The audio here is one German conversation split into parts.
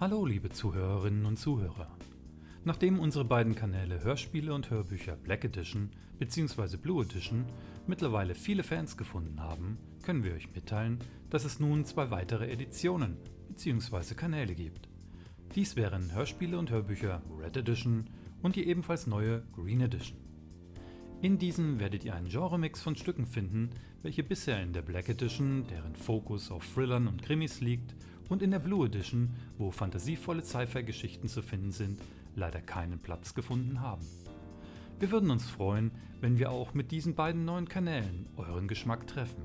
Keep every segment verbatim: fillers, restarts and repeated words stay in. Hallo liebe Zuhörerinnen und Zuhörer. Nachdem unsere beiden Kanäle Hörspiele und Hörbücher Black Edition bzw. Blue Edition mittlerweile viele Fans gefunden haben, können wir euch mitteilen, dass es nun zwei weitere Editionen bzw. Kanäle gibt. Dies wären Hörspiele und Hörbücher Red Edition und die ebenfalls neue Green Edition. In diesen werdet ihr einen Genremix von Stücken finden, welche bisher in der Black Edition, deren Fokus auf Thrillern und Krimis liegt, und in der Blue Edition, wo fantasievolle Sci-Fi-Geschichten zu finden sind, leider keinen Platz gefunden haben. Wir würden uns freuen, wenn wir auch mit diesen beiden neuen Kanälen euren Geschmack treffen.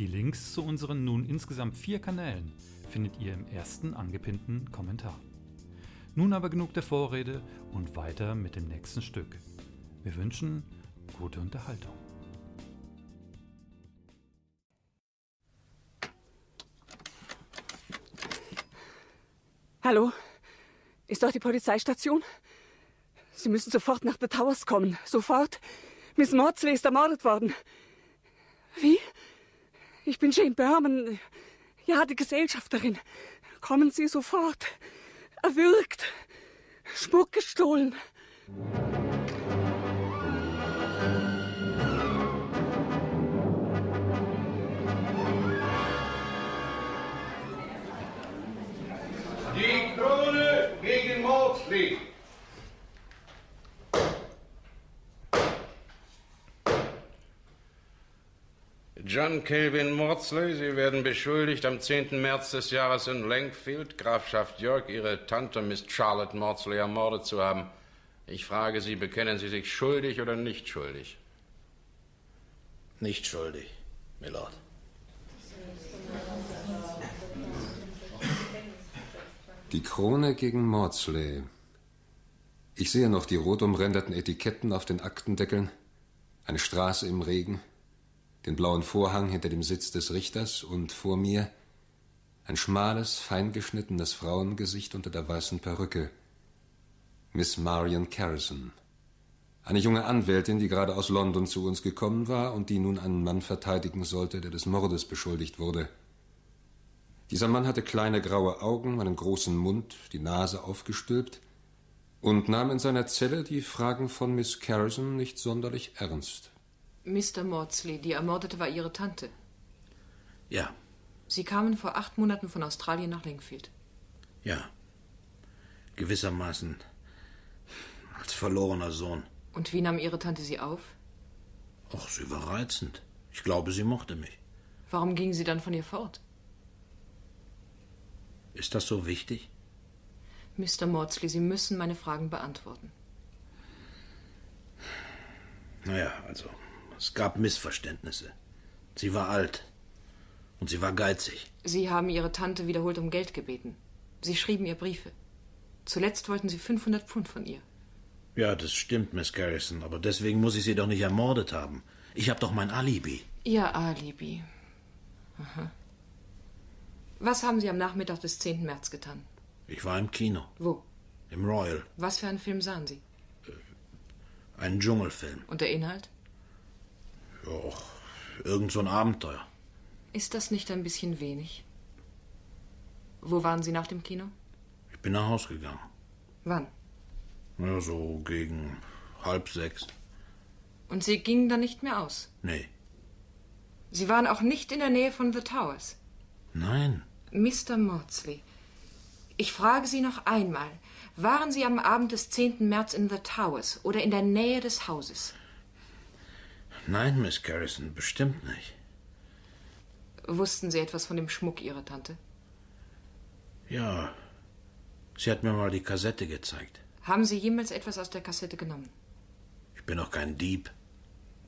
Die Links zu unseren nun insgesamt vier Kanälen findet ihr im ersten angepinnten Kommentar. Nun aber genug der Vorrede und weiter mit dem nächsten Stück. Wir wünschen gute Unterhaltung. Hallo? Ist doch die Polizeistation? Sie müssen sofort nach The Towers kommen. Sofort. Miss Maudsley ist ermordet worden. Wie? Ich bin Jane Berman. Ja, die Gesellschafterin. Kommen Sie sofort. Erwürgt. Schmuck gestohlen. Die Krone gegen Maudsley. John Kelvin Maudsley, Sie werden beschuldigt, am zehnten März des Jahres in Langfield, Grafschaft York, Ihre Tante Miss Charlotte Maudsley ermordet zu haben. Ich frage Sie, bekennen Sie sich schuldig oder nicht schuldig? Nicht schuldig, Milord. Die Krone gegen Maudsley. Ich sehe noch die rot umränderten Etiketten auf den Aktendeckeln, eine Straße im Regen, den blauen Vorhang hinter dem Sitz des Richters und vor mir ein schmales, feingeschnittenes Frauengesicht unter der weißen Perücke. Miss Marion Kerrison, eine junge Anwältin, die gerade aus London zu uns gekommen war und die nun einen Mann verteidigen sollte, der des Mordes beschuldigt wurde. Dieser Mann hatte kleine graue Augen, einen großen Mund, die Nase aufgestülpt und nahm in seiner Zelle die Fragen von Miss Kerrison nicht sonderlich ernst. Mister Maudsley, die Ermordete war Ihre Tante? Ja. Sie kamen vor acht Monaten von Australien nach Linkfield? Ja. Gewissermaßen als verlorener Sohn. Und wie nahm Ihre Tante Sie auf? Ach, sie war reizend. Ich glaube, sie mochte mich. Warum ging sie dann von ihr fort? Ist das so wichtig? Mister Maudsley, Sie müssen meine Fragen beantworten. Naja, also, es gab Missverständnisse. Sie war alt und sie war geizig. Sie haben Ihre Tante wiederholt um Geld gebeten. Sie schrieben ihr Briefe. Zuletzt wollten Sie fünfhundert Pfund von ihr. Ja, das stimmt, Miss Garrison, aber deswegen muss ich sie doch nicht ermordet haben. Ich habe doch mein Alibi. Ihr Alibi. Aha. Was haben Sie am Nachmittag des zehnten März getan? Ich war im Kino. Wo? Im Royal. Was für einen Film sahen Sie? Äh, einen Dschungelfilm. Und der Inhalt? Ja, irgend so ein Abenteuer. Ist das nicht ein bisschen wenig? Wo waren Sie nach dem Kino? Ich bin nach Hause gegangen. Wann? Ja, so gegen halb sechs. Und Sie gingen dann nicht mehr aus? Nee. Sie waren auch nicht in der Nähe von The Towers? Nein. Mister Maudsley, ich frage Sie noch einmal, waren Sie am Abend des zehnten März in The Towers oder in der Nähe des Hauses? Nein, Miss Garrison, bestimmt nicht. Wussten Sie etwas von dem Schmuck Ihrer Tante? Ja, sie hat mir mal die Kassette gezeigt. Haben Sie jemals etwas aus der Kassette genommen? Ich bin doch kein Dieb.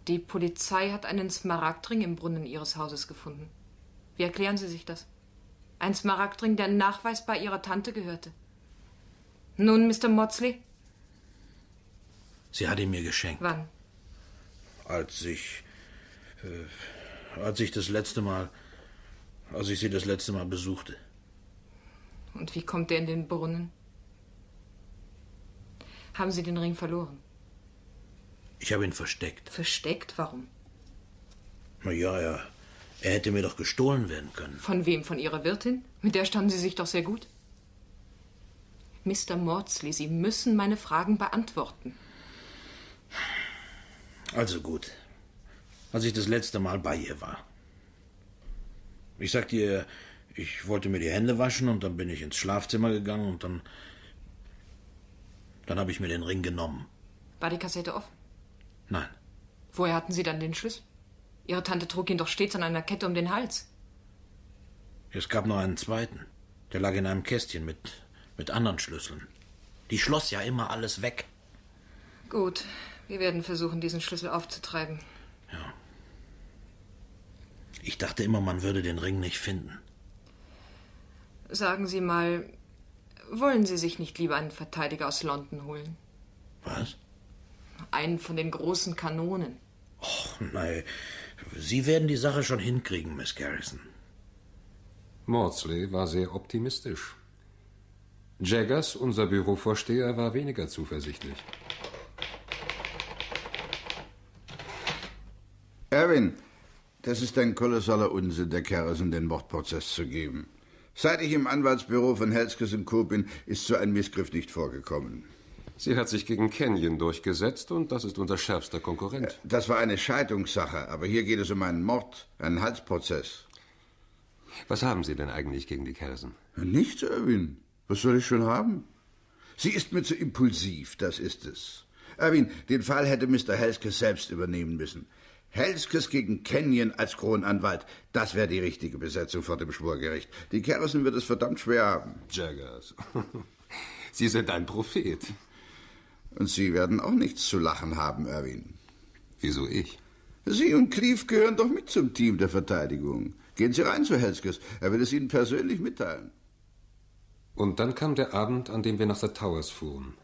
Die Polizei hat einen Smaragdring im Brunnen Ihres Hauses gefunden. Wie erklären Sie sich das? Ein Smaragdring, der nachweisbar Ihrer Tante gehörte. Nun, Mister Maudsley? Sie hat ihn mir geschenkt. Wann? Als ich, äh, als ich das letzte Mal, als ich sie das letzte Mal besuchte. Und wie kommt er in den Brunnen? Haben Sie den Ring verloren? Ich habe ihn versteckt. Versteckt? Warum? Na ja, ja. Er hätte mir doch gestohlen werden können. Von wem? Von Ihrer Wirtin? Mit der standen Sie sich doch sehr gut. Mister Maudsley, Sie müssen meine Fragen beantworten. Also gut. Als ich das letzte Mal bei ihr war. Ich sagte ihr, ich wollte mir die Hände waschen und dann bin ich ins Schlafzimmer gegangen und dann... Dann habe ich mir den Ring genommen. War die Kassette offen? Nein. Woher hatten Sie dann den Schlüssel? Ihre Tante trug ihn doch stets an einer Kette um den Hals. Es gab noch einen zweiten. Der lag in einem Kästchen mit, mit anderen Schlüsseln. Die schloss ja immer alles weg. Gut, wir werden versuchen, diesen Schlüssel aufzutreiben. Ja. Ich dachte immer, man würde den Ring nicht finden. Sagen Sie mal, wollen Sie sich nicht lieber einen Verteidiger aus London holen? Was? Einen von den großen Kanonen. Och, nein. Sie werden die Sache schon hinkriegen, Miss Kerrison. Maudsley war sehr optimistisch. Jaggers, unser Bürovorsteher, war weniger zuversichtlich. Erwin, das ist ein kolossaler Unsinn, der Kerrison den Mordprozess zu geben. Seit ich im Anwaltsbüro von Helskes Ko bin, ist so ein Missgriff nicht vorgekommen. Sie hat sich gegen Kenyon durchgesetzt und das ist unser schärfster Konkurrent. Das war eine Scheidungssache, aber hier geht es um einen Mord, einen Halsprozess. Was haben Sie denn eigentlich gegen die Kerrison? Nichts, Erwin. Was soll ich schon haben? Sie ist mir zu impulsiv, das ist es. Erwin, den Fall hätte Mister Helskes selbst übernehmen müssen. Helskes gegen Kenyon als Kronanwalt, das wäre die richtige Besetzung vor dem Schwurgericht. Die Kerrison wird es verdammt schwer haben. Jaggers, Sie sind ein Prophet. Und Sie werden auch nichts zu lachen haben, Erwin. Wieso ich? Sie und Clive gehören doch mit zum Team der Verteidigung. Gehen Sie rein zu Helskes, er will es Ihnen persönlich mitteilen. Und dann kam der Abend, an dem wir nach The Towers fuhren.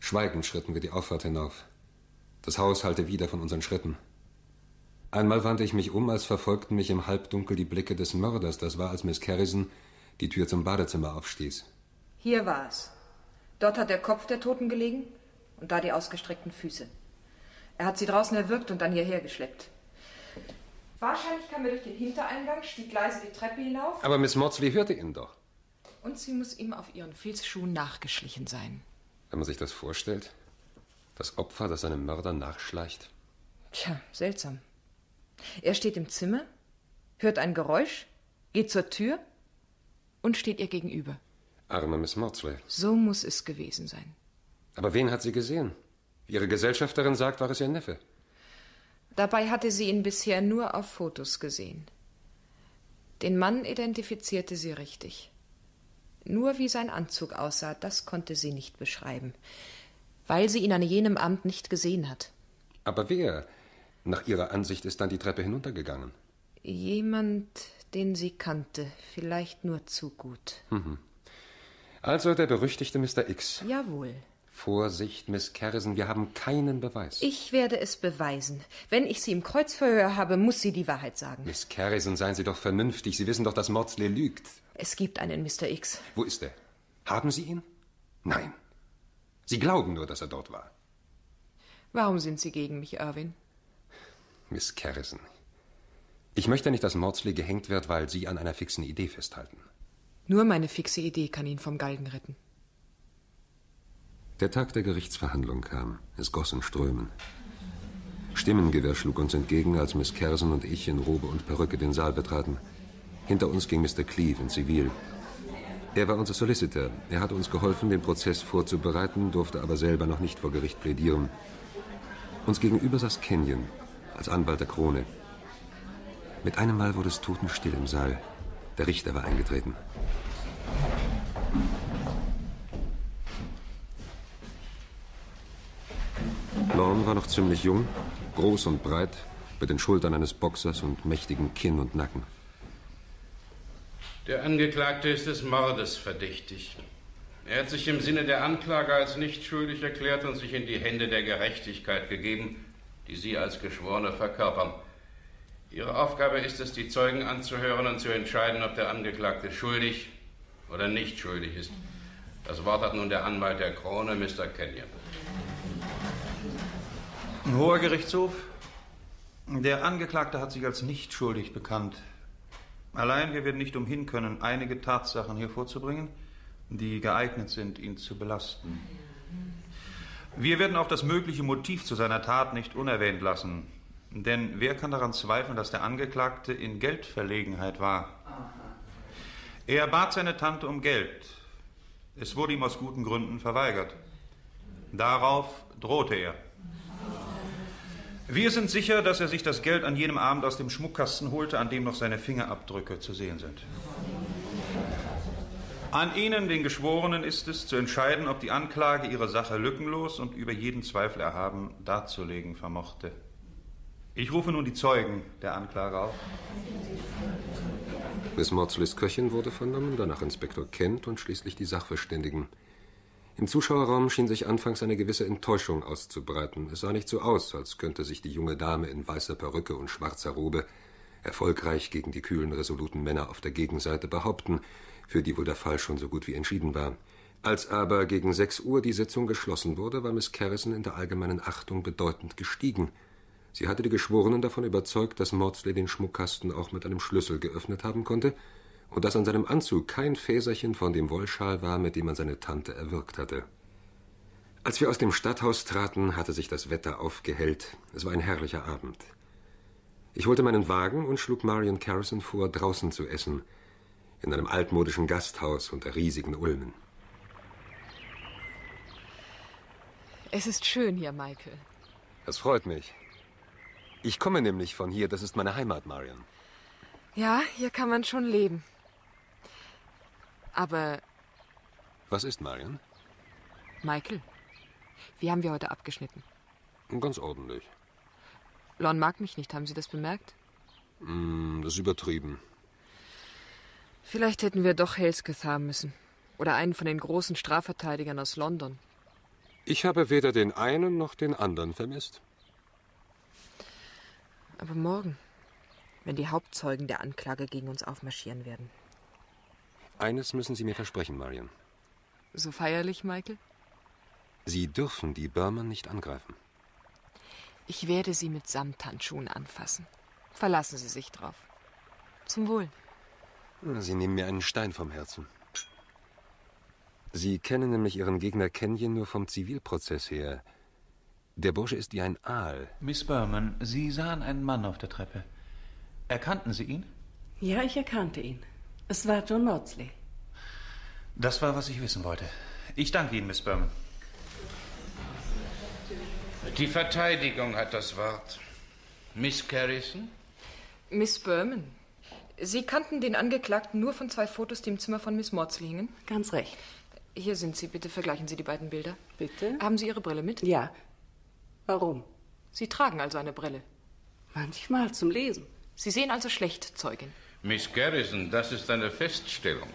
Schweigend schritten wir die Auffahrt hinauf. Das Haus hallte wieder von unseren Schritten. Einmal wandte ich mich um, als verfolgten mich im Halbdunkel die Blicke des Mörders. Das war, als Miss Kerrison die Tür zum Badezimmer aufstieß. Hier war es. Dort hat der Kopf der Toten gelegen und da die ausgestreckten Füße. Er hat sie draußen erwürgt und dann hierher geschleppt. Wahrscheinlich kam er durch den Hintereingang, stieg leise die Treppe hinauf. Aber Miss Maudsley hörte ihn doch. Und sie muss ihm auf ihren Filzschuhen nachgeschlichen sein. Wenn man sich das vorstellt, das Opfer, das seinem Mörder nachschleicht. Tja, seltsam. Er steht im Zimmer, hört ein Geräusch, geht zur Tür und steht ihr gegenüber. Arme Miss Maudsley. So muss es gewesen sein. Aber wen hat sie gesehen? Wie ihre Gesellschafterin sagt, war es ihr Neffe. Dabei hatte sie ihn bisher nur auf Fotos gesehen. Den Mann identifizierte sie richtig. Nur wie sein Anzug aussah, das konnte sie nicht beschreiben, weil sie ihn an jenem Abend nicht gesehen hat. Aber wer... Nach ihrer Ansicht ist dann die Treppe hinuntergegangen. Jemand, den sie kannte, vielleicht nur zu gut. Mhm. Also der berüchtigte Mister X. Jawohl. Vorsicht, Miss Kerrison, wir haben keinen Beweis. Ich werde es beweisen. Wenn ich Sie im Kreuzverhör habe, muss sie die Wahrheit sagen. Miss Kerrison, seien Sie doch vernünftig. Sie wissen doch, dass Maudsley lügt. Es gibt einen Mister X. Wo ist er? Haben Sie ihn? Nein. Sie glauben nur, dass er dort war. Warum sind Sie gegen mich, Erwin? Miss Kerrison, ich möchte nicht, dass Maudsley gehängt wird, weil Sie an einer fixen Idee festhalten. Nur meine fixe Idee kann ihn vom Galgen retten. Der Tag der Gerichtsverhandlung kam. Es goss in Strömen. Stimmengewehr schlug uns entgegen, als Miss Kerrison und ich in Robe und Perücke den Saal betraten. Hinter uns ging Mister Clive in Zivil. Er war unser Solicitor. Er hatte uns geholfen, den Prozess vorzubereiten, durfte aber selber noch nicht vor Gericht plädieren. Uns gegenüber saß Kenyon. Als Anwalt der Krone. Mit einem Mal wurde es totenstill im Saal. Der Richter war eingetreten. Lorne war noch ziemlich jung, groß und breit, mit den Schultern eines Boxers und mächtigem Kinn und Nacken. Der Angeklagte ist des Mordes verdächtig. Er hat sich im Sinne der Anklage als nicht schuldig erklärt und sich in die Hände der Gerechtigkeit gegeben, die Sie als Geschworene verkörpern. Ihre Aufgabe ist es, die Zeugen anzuhören und zu entscheiden, ob der Angeklagte schuldig oder nicht schuldig ist. Das Wort hat nun der Anwalt der Krone, Mister Kenyon. Hoher Gerichtshof, der Angeklagte hat sich als nicht schuldig bekannt. Allein wir werden nicht umhin können, einige Tatsachen hier vorzubringen, die geeignet sind, ihn zu belasten. Wir werden auch das mögliche Motiv zu seiner Tat nicht unerwähnt lassen. Denn wer kann daran zweifeln, dass der Angeklagte in Geldverlegenheit war? Er bat seine Tante um Geld. Es wurde ihm aus guten Gründen verweigert. Darauf drohte er. Wir sind sicher, dass er sich das Geld an jenem Abend aus dem Schmuckkasten holte, an dem noch seine Fingerabdrücke zu sehen sind. An Ihnen, den Geschworenen, ist es, zu entscheiden, ob die Anklage ihre Sache lückenlos und über jeden Zweifel erhaben darzulegen vermochte. Ich rufe nun die Zeugen der Anklage auf. Miss Maudsleys Köchin wurde vernommen, danach Inspektor Kent und schließlich die Sachverständigen. Im Zuschauerraum schien sich anfangs eine gewisse Enttäuschung auszubreiten. Es sah nicht so aus, als könnte sich die junge Dame in weißer Perücke und schwarzer Robe erfolgreich gegen die kühlen, resoluten Männer auf der Gegenseite behaupten, für die wohl der Fall schon so gut wie entschieden war. Als aber gegen sechs Uhr die Sitzung geschlossen wurde, war Miss Kerrison in der allgemeinen Achtung bedeutend gestiegen. Sie hatte die Geschworenen davon überzeugt, dass Maudsley den Schmuckkasten auch mit einem Schlüssel geöffnet haben konnte und dass an seinem Anzug kein Fäserchen von dem Wollschal war, mit dem man seine Tante erwürgt hatte. Als wir aus dem Stadthaus traten, hatte sich das Wetter aufgehellt. Es war ein herrlicher Abend. Ich holte meinen Wagen und schlug Marion Kerrison vor, draußen zu essen, in einem altmodischen Gasthaus unter riesigen Ulmen. Es ist schön hier, Michael. Das freut mich. Ich komme nämlich von hier, das ist meine Heimat, Marion. Ja, hier kann man schon leben. Aber... Was ist, Marion? Michael, wie haben wir heute abgeschnitten? Ganz ordentlich. Lorne mag mich nicht, haben Sie das bemerkt? Mm, das ist übertrieben. Vielleicht hätten wir doch Helskes haben müssen. Oder einen von den großen Strafverteidigern aus London. Ich habe weder den einen noch den anderen vermisst. Aber morgen, wenn die Hauptzeugen der Anklage gegen uns aufmarschieren werden. Eines müssen Sie mir versprechen, Marion. So feierlich, Michael? Sie dürfen die Berman nicht angreifen. Ich werde Sie mit Samthandschuhen anfassen. Verlassen Sie sich drauf. Zum Wohl. Sie nehmen mir einen Stein vom Herzen. Sie kennen nämlich Ihren Gegner Kenyon nur vom Zivilprozess her. Der Bursche ist wie ein Aal. Miss Berman, Sie sahen einen Mann auf der Treppe. Erkannten Sie ihn? Ja, ich erkannte ihn. Es war John Maudsley. Das war, was ich wissen wollte. Ich danke Ihnen, Miss Berman. Die Verteidigung hat das Wort. Miss Kerrison? Miss Berman, Sie kannten den Angeklagten nur von zwei Fotos, die im Zimmer von Miss Maudsley hingen? Ganz recht. Hier sind sie. Bitte vergleichen Sie die beiden Bilder. Bitte? Haben Sie Ihre Brille mit? Ja. Warum? Sie tragen also eine Brille. Manchmal zum Lesen. Sie sehen also schlecht, Zeugin. Miss Kerrison, das ist eine Feststellung.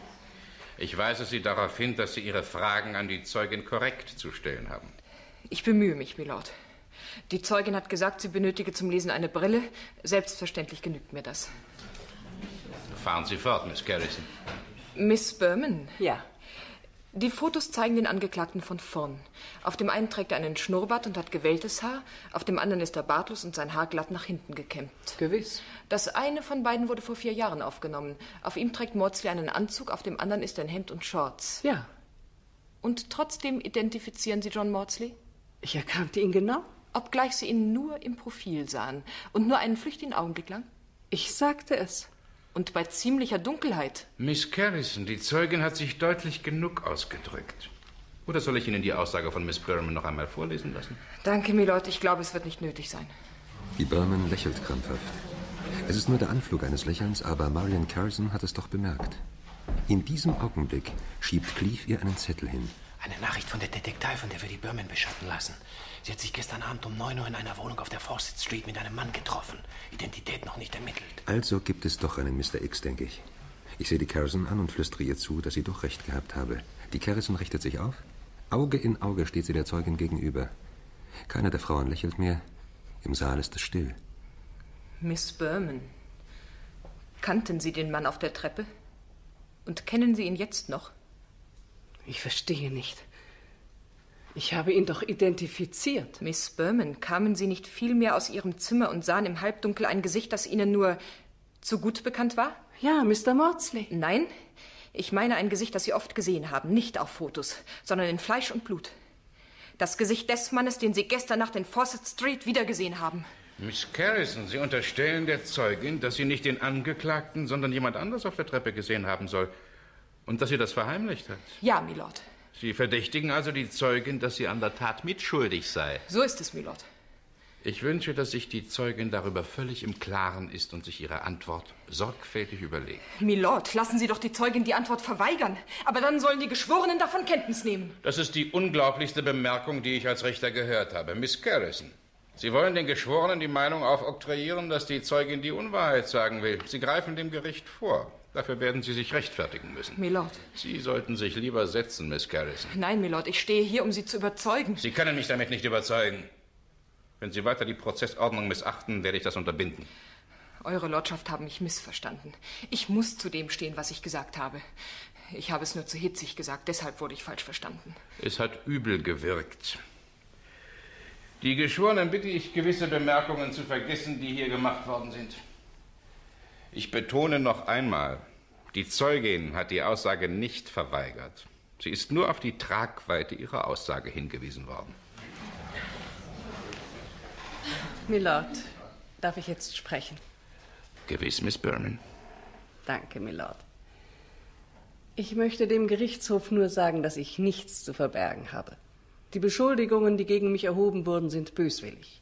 Ich weise Sie darauf hin, dass Sie Ihre Fragen an die Zeugin korrekt zu stellen haben. Ich bemühe mich, Milord. Die Zeugin hat gesagt, sie benötige zum Lesen eine Brille. Selbstverständlich genügt mir das. Fahren Sie fort, Miss Kerrison. Miss Berman? Ja. Die Fotos zeigen den Angeklagten von vorn. Auf dem einen trägt er einen Schnurrbart und hat gewelltes Haar, auf dem anderen ist er bartlos und sein Haar glatt nach hinten gekämmt. Gewiss. Das eine von beiden wurde vor vier Jahren aufgenommen. Auf ihm trägt Maudsley einen Anzug, auf dem anderen ist ein Hemd und Shorts. Ja. Und trotzdem identifizieren Sie John Maudsley? Ich erkannte ihn genau. Obgleich Sie ihn nur im Profil sahen und nur einen flüchtigen Augenblick lang? Ich sagte es. Und bei ziemlicher Dunkelheit. Miss Kerrison, die Zeugin hat sich deutlich genug ausgedrückt. Oder soll ich Ihnen die Aussage von Miss Berman noch einmal vorlesen lassen? Danke, Milord. Ich glaube, es wird nicht nötig sein. Die Berman lächelt krampfhaft. Es ist nur der Anflug eines Lächelns, aber Marion Kerrison hat es doch bemerkt. In diesem Augenblick schiebt Clive ihr einen Zettel hin. Eine Nachricht von der Detektivin, der wir die Berman beschatten lassen. Sie hat sich gestern Abend um neun Uhr in einer Wohnung auf der Fawcett Street mit einem Mann getroffen. Identität noch nicht ermittelt. Also gibt es doch einen Mister X, denke ich. Ich sehe die Kerrison an und flüstere ihr zu, dass sie doch recht gehabt habe. Die Kerrison richtet sich auf. Auge in Auge steht sie der Zeugin gegenüber. Keine der Frauen lächelt mehr. Im Saal ist es still. Miss Berman, kannten Sie den Mann auf der Treppe? Und kennen Sie ihn jetzt noch? Ich verstehe nicht. Ich habe ihn doch identifiziert. Miss Berman, kamen Sie nicht vielmehr aus Ihrem Zimmer und sahen im Halbdunkel ein Gesicht, das Ihnen nur zu gut bekannt war? Ja, Mister Maudsley. Nein, Ich meine ein Gesicht, das Sie oft gesehen haben, nicht auf Fotos, sondern in Fleisch und Blut. Das Gesicht des Mannes, den Sie gestern Nacht in Fawcett Street wiedergesehen haben. Miss Kerrison, Sie unterstellen der Zeugin, dass sie nicht den Angeklagten, sondern jemand anders auf der Treppe gesehen haben soll. Und dass sie das verheimlicht hat. Ja, Milord. Sie verdächtigen also die Zeugin, dass sie an der Tat mitschuldig sei. So ist es, Milord. Ich wünsche, dass sich die Zeugin darüber völlig im Klaren ist und sich ihre Antwort sorgfältig überlegt. Milord, lassen Sie doch die Zeugin die Antwort verweigern. Aber dann sollen die Geschworenen davon Kenntnis nehmen. Das ist die unglaublichste Bemerkung, die ich als Richter gehört habe. Miss Kerrison, Sie wollen den Geschworenen die Meinung aufoktroyieren, dass die Zeugin die Unwahrheit sagen will. Sie greifen dem Gericht vor. Dafür werden Sie sich rechtfertigen müssen. Milord. Sie sollten sich lieber setzen, Miss Kerrison. Nein, Milord, ich stehe hier, um Sie zu überzeugen. Sie können mich damit nicht überzeugen. Wenn Sie weiter die Prozessordnung missachten, werde ich das unterbinden. Eure Lordschaft haben mich missverstanden. Ich muss zu dem stehen, was ich gesagt habe. Ich habe es nur zu hitzig gesagt, deshalb wurde ich falsch verstanden. Es hat übel gewirkt. Die Geschworenen bitte ich, gewisse Bemerkungen zu vergessen, die hier gemacht worden sind. Ich betone noch einmal, die Zeugin hat die Aussage nicht verweigert. Sie ist nur auf die Tragweite ihrer Aussage hingewiesen worden. Milord, darf ich jetzt sprechen? Gewiss, Miss Berman. Danke, Milord. Ich möchte dem Gerichtshof nur sagen, dass ich nichts zu verbergen habe. Die Beschuldigungen, die gegen mich erhoben wurden, sind böswillig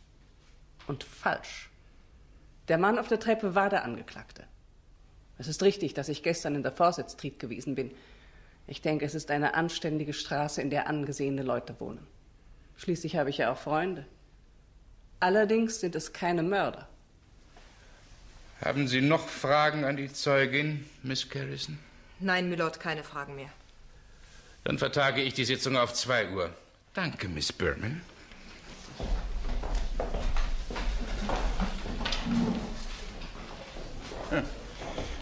und falsch. Der Mann auf der Treppe war der Angeklagte. Es ist richtig, dass ich gestern in der Fawcett Street gewesen bin. Ich denke, es ist eine anständige Straße, in der angesehene Leute wohnen. Schließlich habe ich ja auch Freunde. Allerdings sind es keine Mörder. Haben Sie noch Fragen an die Zeugin, Miss Kerrison? Nein, Milord, keine Fragen mehr. Dann vertage ich die Sitzung auf zwei Uhr. Danke, Miss Berman.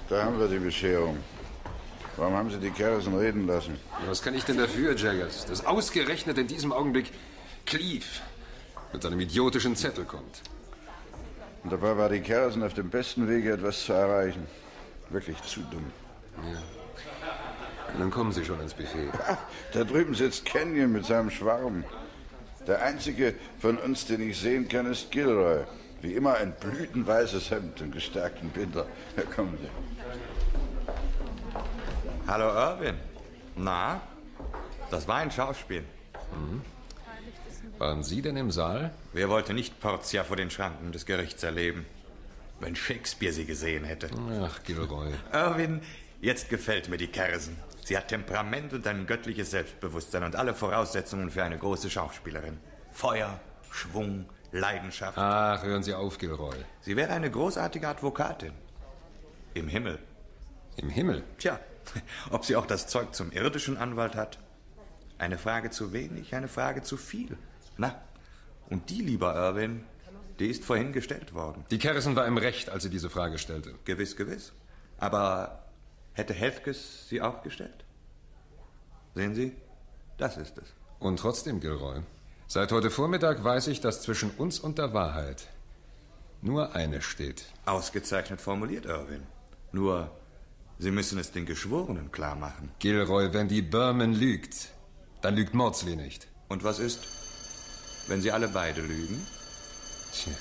Da haben wir die Bescherung. Warum haben Sie die Kerrison reden lassen? Was kann ich denn dafür, Jaggers? Das ausgerechnet in diesem Augenblick Clive mit seinem idiotischen Zettel kommt. Und dabei war die Kerrison auf dem besten Wege, etwas zu erreichen. Wirklich zu dumm. Ja. Und dann kommen Sie schon ans Buffet. Ach, da drüben sitzt Kenyon mit seinem Schwarm. Der einzige von uns, den ich sehen kann, ist Gilroy. Wie immer ein blütenweißes Hemd und gestärkten Binder. Da kommen Sie. Hallo, Irwin. Na, das war ein Schauspiel. Mhm. Waren Sie denn im Saal? Wer wollte nicht Portia vor den Schranken des Gerichts erleben? Wenn Shakespeare sie gesehen hätte. Ach, Gilroy. Irwin, jetzt gefällt mir die Kerrison. Sie hat Temperament und ein göttliches Selbstbewusstsein und alle Voraussetzungen für eine große Schauspielerin. Feuer, Schwung, Leidenschaft. Ach, hören Sie auf, Gilroy. Sie wäre eine großartige Advokatin. Im Himmel. Im Himmel? Tja, ob sie auch das Zeug zum irdischen Anwalt hat? Eine Frage zu wenig, eine Frage zu viel. Na, und die, lieber Irwin, die ist vorhin gestellt worden. Die Kerrison war im Recht, als sie diese Frage stellte. Gewiss, gewiss. Aber hätte Helskes sie auch gestellt? Sehen Sie, das ist es. Und trotzdem, Gilroy, seit heute Vormittag weiß ich, dass zwischen uns und der Wahrheit nur eine steht. Ausgezeichnet formuliert, Irwin. Nur, Sie müssen es den Geschworenen klar machen. Gilroy, wenn die Berman lügt, dann lügt Maudsley nicht. Und was ist, wenn sie alle beide lügen? Tja.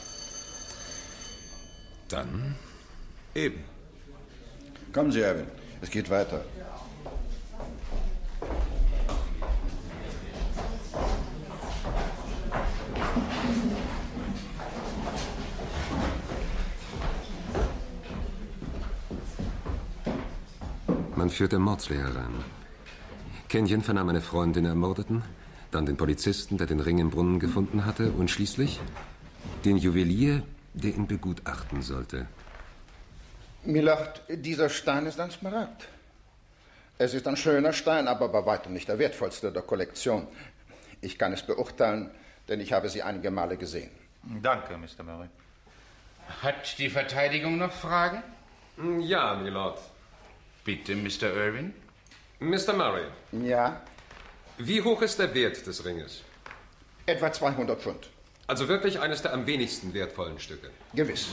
Dann? Eben. Kommen Sie, Erwin. Es geht weiter. Man führte Maudsley herein. Kenyon vernahm eine Freundin der Ermordeten, dann den Polizisten, der den Ring im Brunnen gefunden hatte, und schließlich den Juwelier, der ihn begutachten sollte. Milord, dieser Stein ist ein Smaragd. Es ist ein schöner Stein, aber bei weitem nicht der wertvollste der Kollektion. Ich kann es beurteilen, denn ich habe sie einige Male gesehen. Danke, Mister Murray. Hat die Verteidigung noch Fragen? Ja, Milord. Bitte, Mister Irwin. Mister Murray. Ja? Wie hoch ist der Wert des Ringes? Etwa zweihundert Pfund. Also wirklich eines der am wenigsten wertvollen Stücke. Gewiss.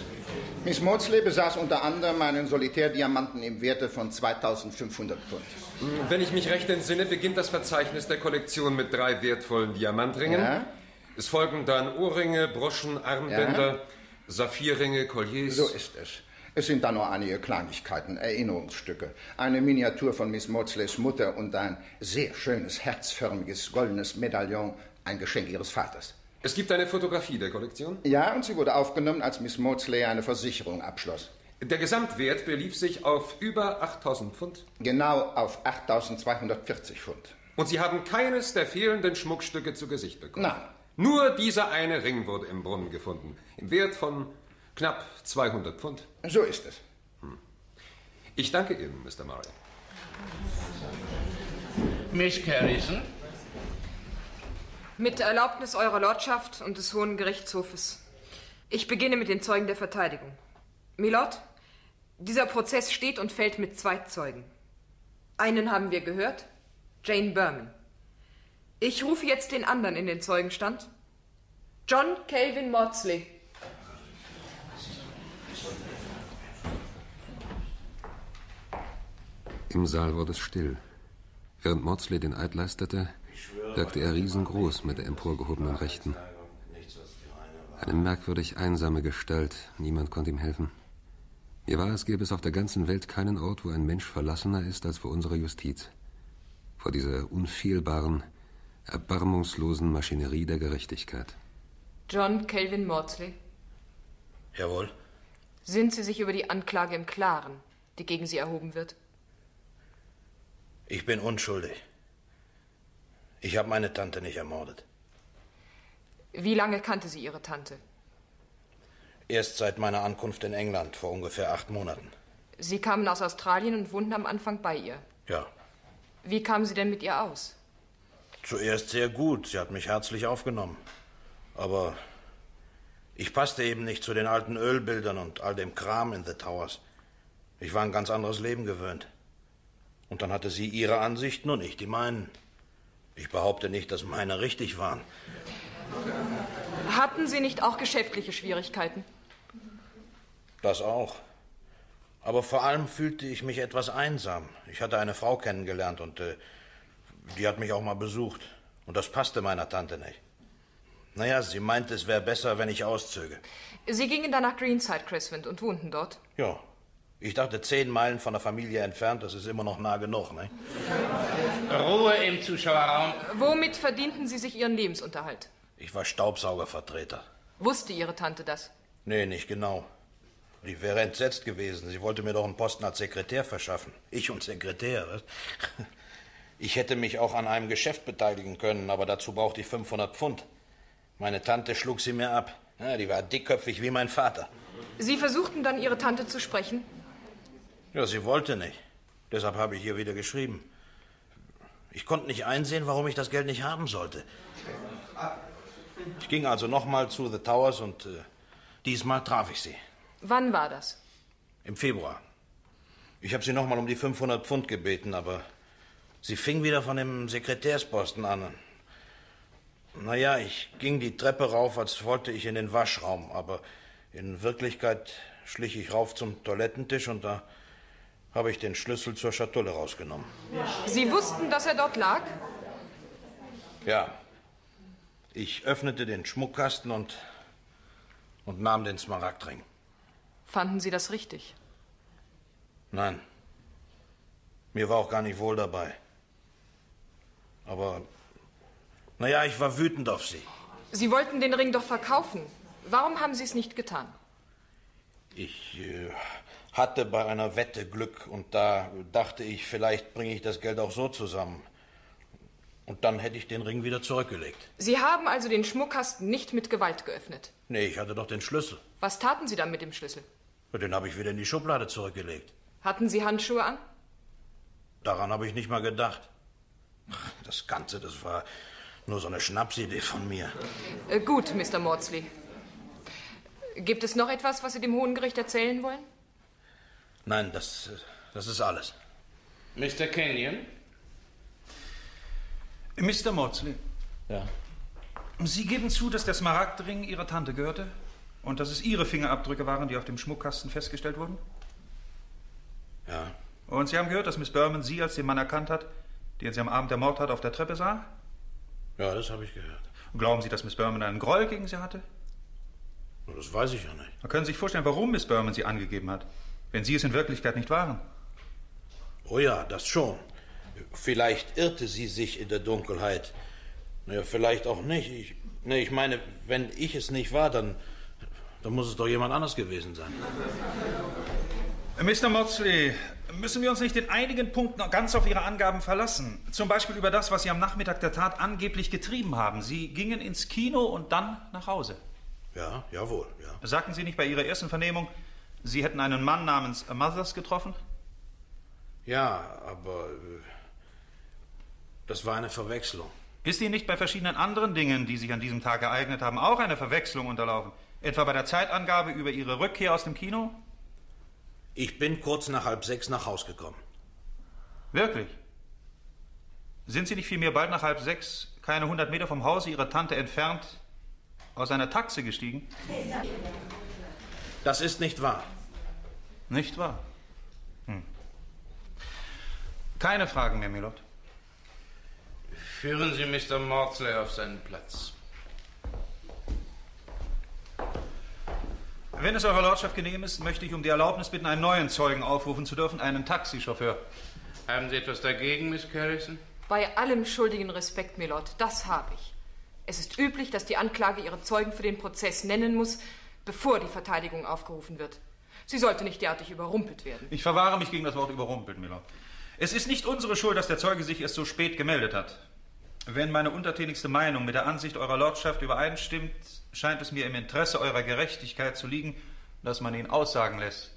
Miss Maudsley besaß unter anderem einen Solitärdiamanten im Werte von zweitausendfünfhundert Pfund. Wenn ich mich recht entsinne, beginnt das Verzeichnis der Kollektion mit drei wertvollen Diamantringen. Ja. Es folgen dann Ohrringe, Broschen, Armbänder, ja. Saphirringe, Colliers. So ist es. Es sind dann nur einige Kleinigkeiten, Erinnerungsstücke. Eine Miniatur von Miss Maudsleys Mutter und ein sehr schönes, herzförmiges, goldenes Medaillon, ein Geschenk ihres Vaters. Es gibt eine Fotografie der Kollektion? Ja, und sie wurde aufgenommen, als Miss Maudsley eine Versicherung abschloss. Der Gesamtwert belief sich auf über achttausend Pfund? Genau, auf achttausendzweihundertvierzig Pfund. Und Sie haben keines der fehlenden Schmuckstücke zu Gesicht bekommen? Nein. Nur dieser eine Ring wurde im Brunnen gefunden, im Wert von knapp zweihundert Pfund. So ist es. Hm. Ich danke Ihnen, Mister Murray. Miss Kerrison? Mit Erlaubnis eurer Lordschaft und des Hohen Gerichtshofes. Ich beginne mit den Zeugen der Verteidigung. Milord, dieser Prozess steht und fällt mit zwei Zeugen. Einen haben wir gehört, Jane Berman. Ich rufe jetzt den anderen in den Zeugenstand. John Kelvin Maudsley. Im Saal wurde es still. Während Maudsley den Eid leistete, wirkte er riesengroß mit der emporgehobenen Rechten. Eine merkwürdig einsame Gestalt, niemand konnte ihm helfen. Mir war es, gäbe es auf der ganzen Welt keinen Ort, wo ein Mensch verlassener ist als vor unserer Justiz. Vor dieser unfehlbaren, erbarmungslosen Maschinerie der Gerechtigkeit. John Kelvin Maudsley. Jawohl. Sind Sie sich über die Anklage im Klaren, die gegen Sie erhoben wird? Ich bin unschuldig. Ich habe meine Tante nicht ermordet. Wie lange kannte sie Ihre Tante? Erst seit meiner Ankunft in England, vor ungefähr acht Monaten. Sie kamen aus Australien und wohnten am Anfang bei ihr? Ja. Wie kamen Sie denn mit ihr aus? Zuerst sehr gut. Sie hat mich herzlich aufgenommen. Aber ich passte eben nicht zu den alten Ölbildern und all dem Kram in The Towers. Ich war ein ganz anderes Leben gewöhnt. Und dann hatte sie ihre Ansichten und ich die meinen. Ich behaupte nicht, dass meine richtig waren. Hatten Sie nicht auch geschäftliche Schwierigkeiten? Das auch. Aber vor allem fühlte ich mich etwas einsam. Ich hatte eine Frau kennengelernt und äh, die hat mich auch mal besucht. Und das passte meiner Tante nicht. Naja, sie meinte, es wäre besser, wenn ich auszöge. Sie gingen dann nach Greenside, Chriswint, und wohnten dort? Ja. Ich dachte, zehn Meilen von der Familie entfernt, das ist immer noch nah genug, ne? Ruhe im Zuschauerraum. Womit verdienten Sie sich Ihren Lebensunterhalt? Ich war Staubsaugervertreter. Wusste Ihre Tante das? Nee, nicht genau. Die wäre entsetzt gewesen. Sie wollte mir doch einen Posten als Sekretär verschaffen. Ich und Sekretär, was? Ich hätte mich auch an einem Geschäft beteiligen können, aber dazu brauchte ich fünfhundert Pfund. Meine Tante schlug sie mir ab. Ja, die war dickköpfig wie mein Vater. Sie versuchten dann, Ihre Tante zu sprechen? Ja, sie wollte nicht. Deshalb habe ich ihr wieder geschrieben. Ich konnte nicht einsehen, warum ich das Geld nicht haben sollte. Ich ging also nochmal zu The Towers und äh, diesmal traf ich sie. Wann war das? Im Februar. Ich habe sie nochmal um die fünfhundert Pfund gebeten, aber sie fing wieder von dem Sekretärsposten an. Naja, ich ging die Treppe rauf, als wollte ich in den Waschraum, aber in Wirklichkeit schlich ich rauf zum Toilettentisch und da habe ich den Schlüssel zur Schatulle rausgenommen. Sie wussten, dass er dort lag? Ja. Ich öffnete den Schmuckkasten und, und nahm den Smaragdring. Fanden Sie das richtig? Nein. Mir war auch gar nicht wohl dabei. Aber, naja, ich war wütend auf Sie. Sie wollten den Ring doch verkaufen. Warum haben Sie es nicht getan? Ich äh, hatte bei einer Wette Glück und da dachte ich, vielleicht bringe ich das Geld auch so zusammen. Und dann hätte ich den Ring wieder zurückgelegt. Sie haben also den Schmuckkasten nicht mit Gewalt geöffnet? Nee, ich hatte doch den Schlüssel. Was taten Sie dann mit dem Schlüssel? Den habe ich wieder in die Schublade zurückgelegt. Hatten Sie Handschuhe an? Daran habe ich nicht mal gedacht. Das Ganze, das war nur so eine Schnapsidee von mir. Äh, gut, Mister Maudsley. Gibt es noch etwas, was Sie dem Hohen Gericht erzählen wollen? Nein, das, das ist alles. Mister Kenyon? Mister Maudsley. Ja? Sie geben zu, dass der Smaragdring Ihrer Tante gehörte und dass es Ihre Fingerabdrücke waren, die auf dem Schmuckkasten festgestellt wurden? Ja. Und Sie haben gehört, dass Miss Berman Sie als den Mann erkannt hat, den sie am Abend der Mordtat auf der Treppe sah? Ja, das habe ich gehört. Glauben Sie, dass Miss Berman einen Groll gegen Sie hatte? Das weiß ich ja nicht. Da können Sie sich vorstellen, warum Miss Berman Sie angegeben hat, wenn Sie es in Wirklichkeit nicht waren. Oh ja, das schon. Vielleicht irrte sie sich in der Dunkelheit. Ja, vielleicht auch nicht. Ich, ne, ich meine, wenn ich es nicht war, dann, dann muss es doch jemand anders gewesen sein. Mister Maudsley, müssen wir uns nicht in einigen Punkten ganz auf Ihre Angaben verlassen? Zum Beispiel über das, was Sie am Nachmittag der Tat angeblich getrieben haben. Sie gingen ins Kino und dann nach Hause. Ja, jawohl, ja. Sagten Sie nicht bei Ihrer ersten Vernehmung, Sie hätten einen Mann namens Mathers getroffen? Ja, aber das war eine Verwechslung. Ist Ihnen nicht bei verschiedenen anderen Dingen, die sich an diesem Tag ereignet haben, auch eine Verwechslung unterlaufen? Etwa bei der Zeitangabe über Ihre Rückkehr aus dem Kino? Ich bin kurz nach halb sechs nach Haus gekommen. Wirklich? Sind Sie nicht vielmehr bald nach halb sechs, keine hundert Meter vom Hause Ihrer Tante entfernt, aus einer Taxe gestiegen? Das ist nicht wahr. Nicht wahr? Hm. Keine Fragen mehr, Milord. Führen Sie Mister Maudsley auf seinen Platz. Wenn es eurer Lordschaft genehm ist, möchte ich um die Erlaubnis bitten, einen neuen Zeugen aufrufen zu dürfen, einen Taxichauffeur. Haben Sie etwas dagegen, Miss Kerrison? Bei allem schuldigen Respekt, Milord, das habe ich. Es ist üblich, dass die Anklage ihre Zeugen für den Prozess nennen muss, bevor die Verteidigung aufgerufen wird. Sie sollte nicht derartig überrumpelt werden. Ich verwahre mich gegen das Wort überrumpelt, Milord. Es ist nicht unsere Schuld, dass der Zeuge sich erst so spät gemeldet hat. Wenn meine untertänigste Meinung mit der Ansicht eurer Lordschaft übereinstimmt, scheint es mir im Interesse eurer Gerechtigkeit zu liegen, dass man ihn aussagen lässt.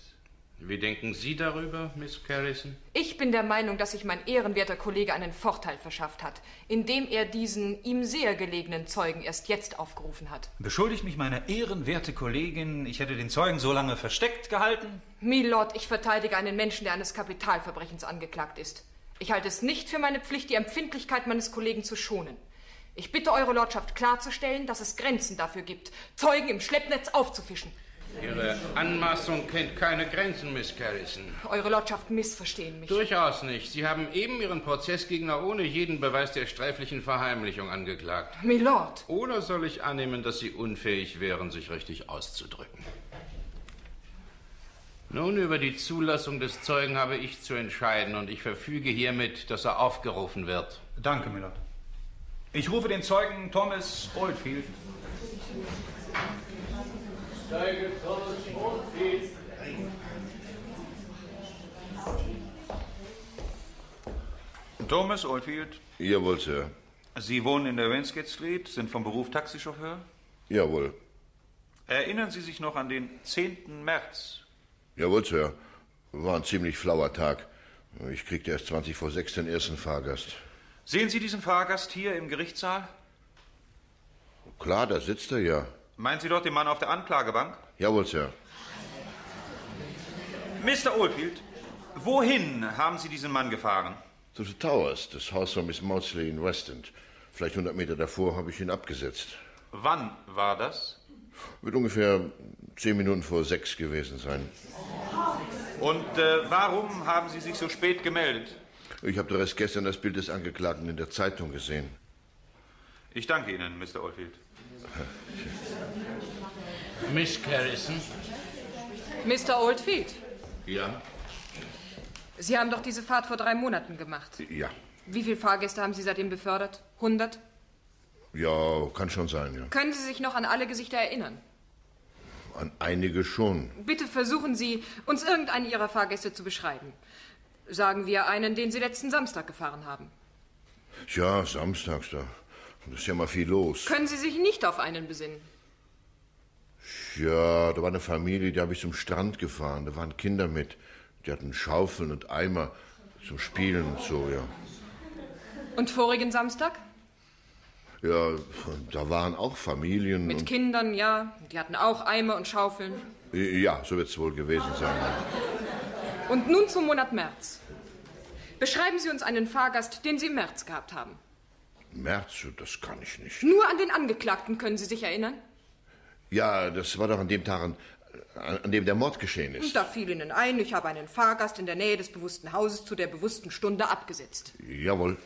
Wie denken Sie darüber, Miss Kerrison? Ich bin der Meinung, dass sich mein ehrenwerter Kollege einen Vorteil verschafft hat, indem er diesen ihm sehr gelegenen Zeugen erst jetzt aufgerufen hat. Beschuldigt mich meine ehrenwerte Kollegin, ich hätte den Zeugen so lange versteckt gehalten? Milord, ich verteidige einen Menschen, der eines Kapitalverbrechens angeklagt ist. Ich halte es nicht für meine Pflicht, die Empfindlichkeit meines Kollegen zu schonen. Ich bitte eure Lordschaft klarzustellen, dass es Grenzen dafür gibt, Zeugen im Schleppnetz aufzufischen. Ihre Anmaßung kennt keine Grenzen, Miss Kerrison. Eure Lordschaft missverstehen mich. Durchaus nicht. Sie haben eben Ihren Prozessgegner ohne jeden Beweis der sträflichen Verheimlichung angeklagt. Milord! Oder soll ich annehmen, dass Sie unfähig wären, sich richtig auszudrücken? Nun, über die Zulassung des Zeugen habe ich zu entscheiden und ich verfüge hiermit, dass er aufgerufen wird. Danke, Milord. Ich rufe den Zeugen Thomas Oldfield. Zeuge Thomas Oldfield. Thomas Oldfield. Jawohl, Sir. Sie wohnen in der Winsgate Street, sind vom Beruf Taxichauffeur? Jawohl. Erinnern Sie sich noch an den zehnten März? Jawohl, Sir. War ein ziemlich flauer Tag. Ich kriegte erst zwanzig vor sechs den ersten Fahrgast. Sehen Sie diesen Fahrgast hier im Gerichtssaal? Klar, da sitzt er ja. Meinen Sie dort den Mann auf der Anklagebank? Jawohl, Sir. Mister Oldfield, wohin haben Sie diesen Mann gefahren? Zu The Towers, das Haus von Miss Maudsley in Westend. Vielleicht hundert Meter davor habe ich ihn abgesetzt. Wann war das? Wird ungefähr zehn Minuten vor sechs gewesen sein. Und äh, warum haben Sie sich so spät gemeldet? Ich habe doch erst gestern das Bild des Angeklagten in der Zeitung gesehen. Ich danke Ihnen, Mister Oldfield. Miss Kerrison? Mister Oldfield? Ja? Sie haben doch diese Fahrt vor drei Monaten gemacht. Ja. Wie viele Fahrgäste haben Sie seitdem befördert? hundert? Ja, kann schon sein, ja. Können Sie sich noch an alle Gesichter erinnern? An einige schon. Bitte versuchen Sie, uns irgendeinen Ihrer Fahrgäste zu beschreiben. Sagen wir einen, den Sie letzten Samstag gefahren haben. Ja, samstags, da ist ja mal viel los. Können Sie sich nicht auf einen besinnen? Ja, da war eine Familie, die habe ich zum Strand gefahren. Da waren Kinder mit. Die hatten Schaufeln und Eimer zum Spielen und so, ja. Und vorigen Samstag? Ja, da waren auch Familien. Mit Kindern, ja. Die hatten auch Eimer und Schaufeln. Ja, so wird es wohl gewesen sein. Und nun zum Monat März. Beschreiben Sie uns einen Fahrgast, den Sie im März gehabt haben. März, das kann ich nicht. Nur an den Angeklagten können Sie sich erinnern? Ja, das war doch an dem Tag, an dem der Mord geschehen ist. Und da fiel Ihnen ein, ich habe einen Fahrgast in der Nähe des bewussten Hauses zu der bewussten Stunde abgesetzt. Jawohl.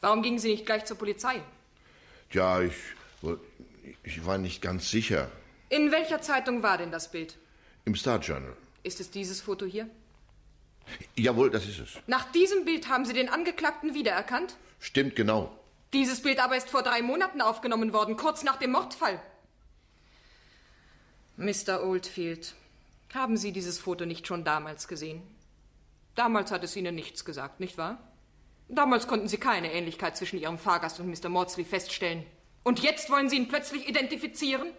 Warum gingen Sie nicht gleich zur Polizei? Tja, ich, ich war nicht ganz sicher. In welcher Zeitung war denn das Bild? Im Star Journal. Ist es dieses Foto hier? Jawohl, das ist es. Nach diesem Bild haben Sie den Angeklagten wiedererkannt? Stimmt, genau. Dieses Bild aber ist vor drei Monaten aufgenommen worden, kurz nach dem Mordfall. Mister Oldfield, haben Sie dieses Foto nicht schon damals gesehen? Damals hat es Ihnen nichts gesagt, nicht wahr? Damals konnten Sie keine Ähnlichkeit zwischen Ihrem Fahrgast und Mister Maudsley feststellen. Und jetzt wollen Sie ihn plötzlich identifizieren?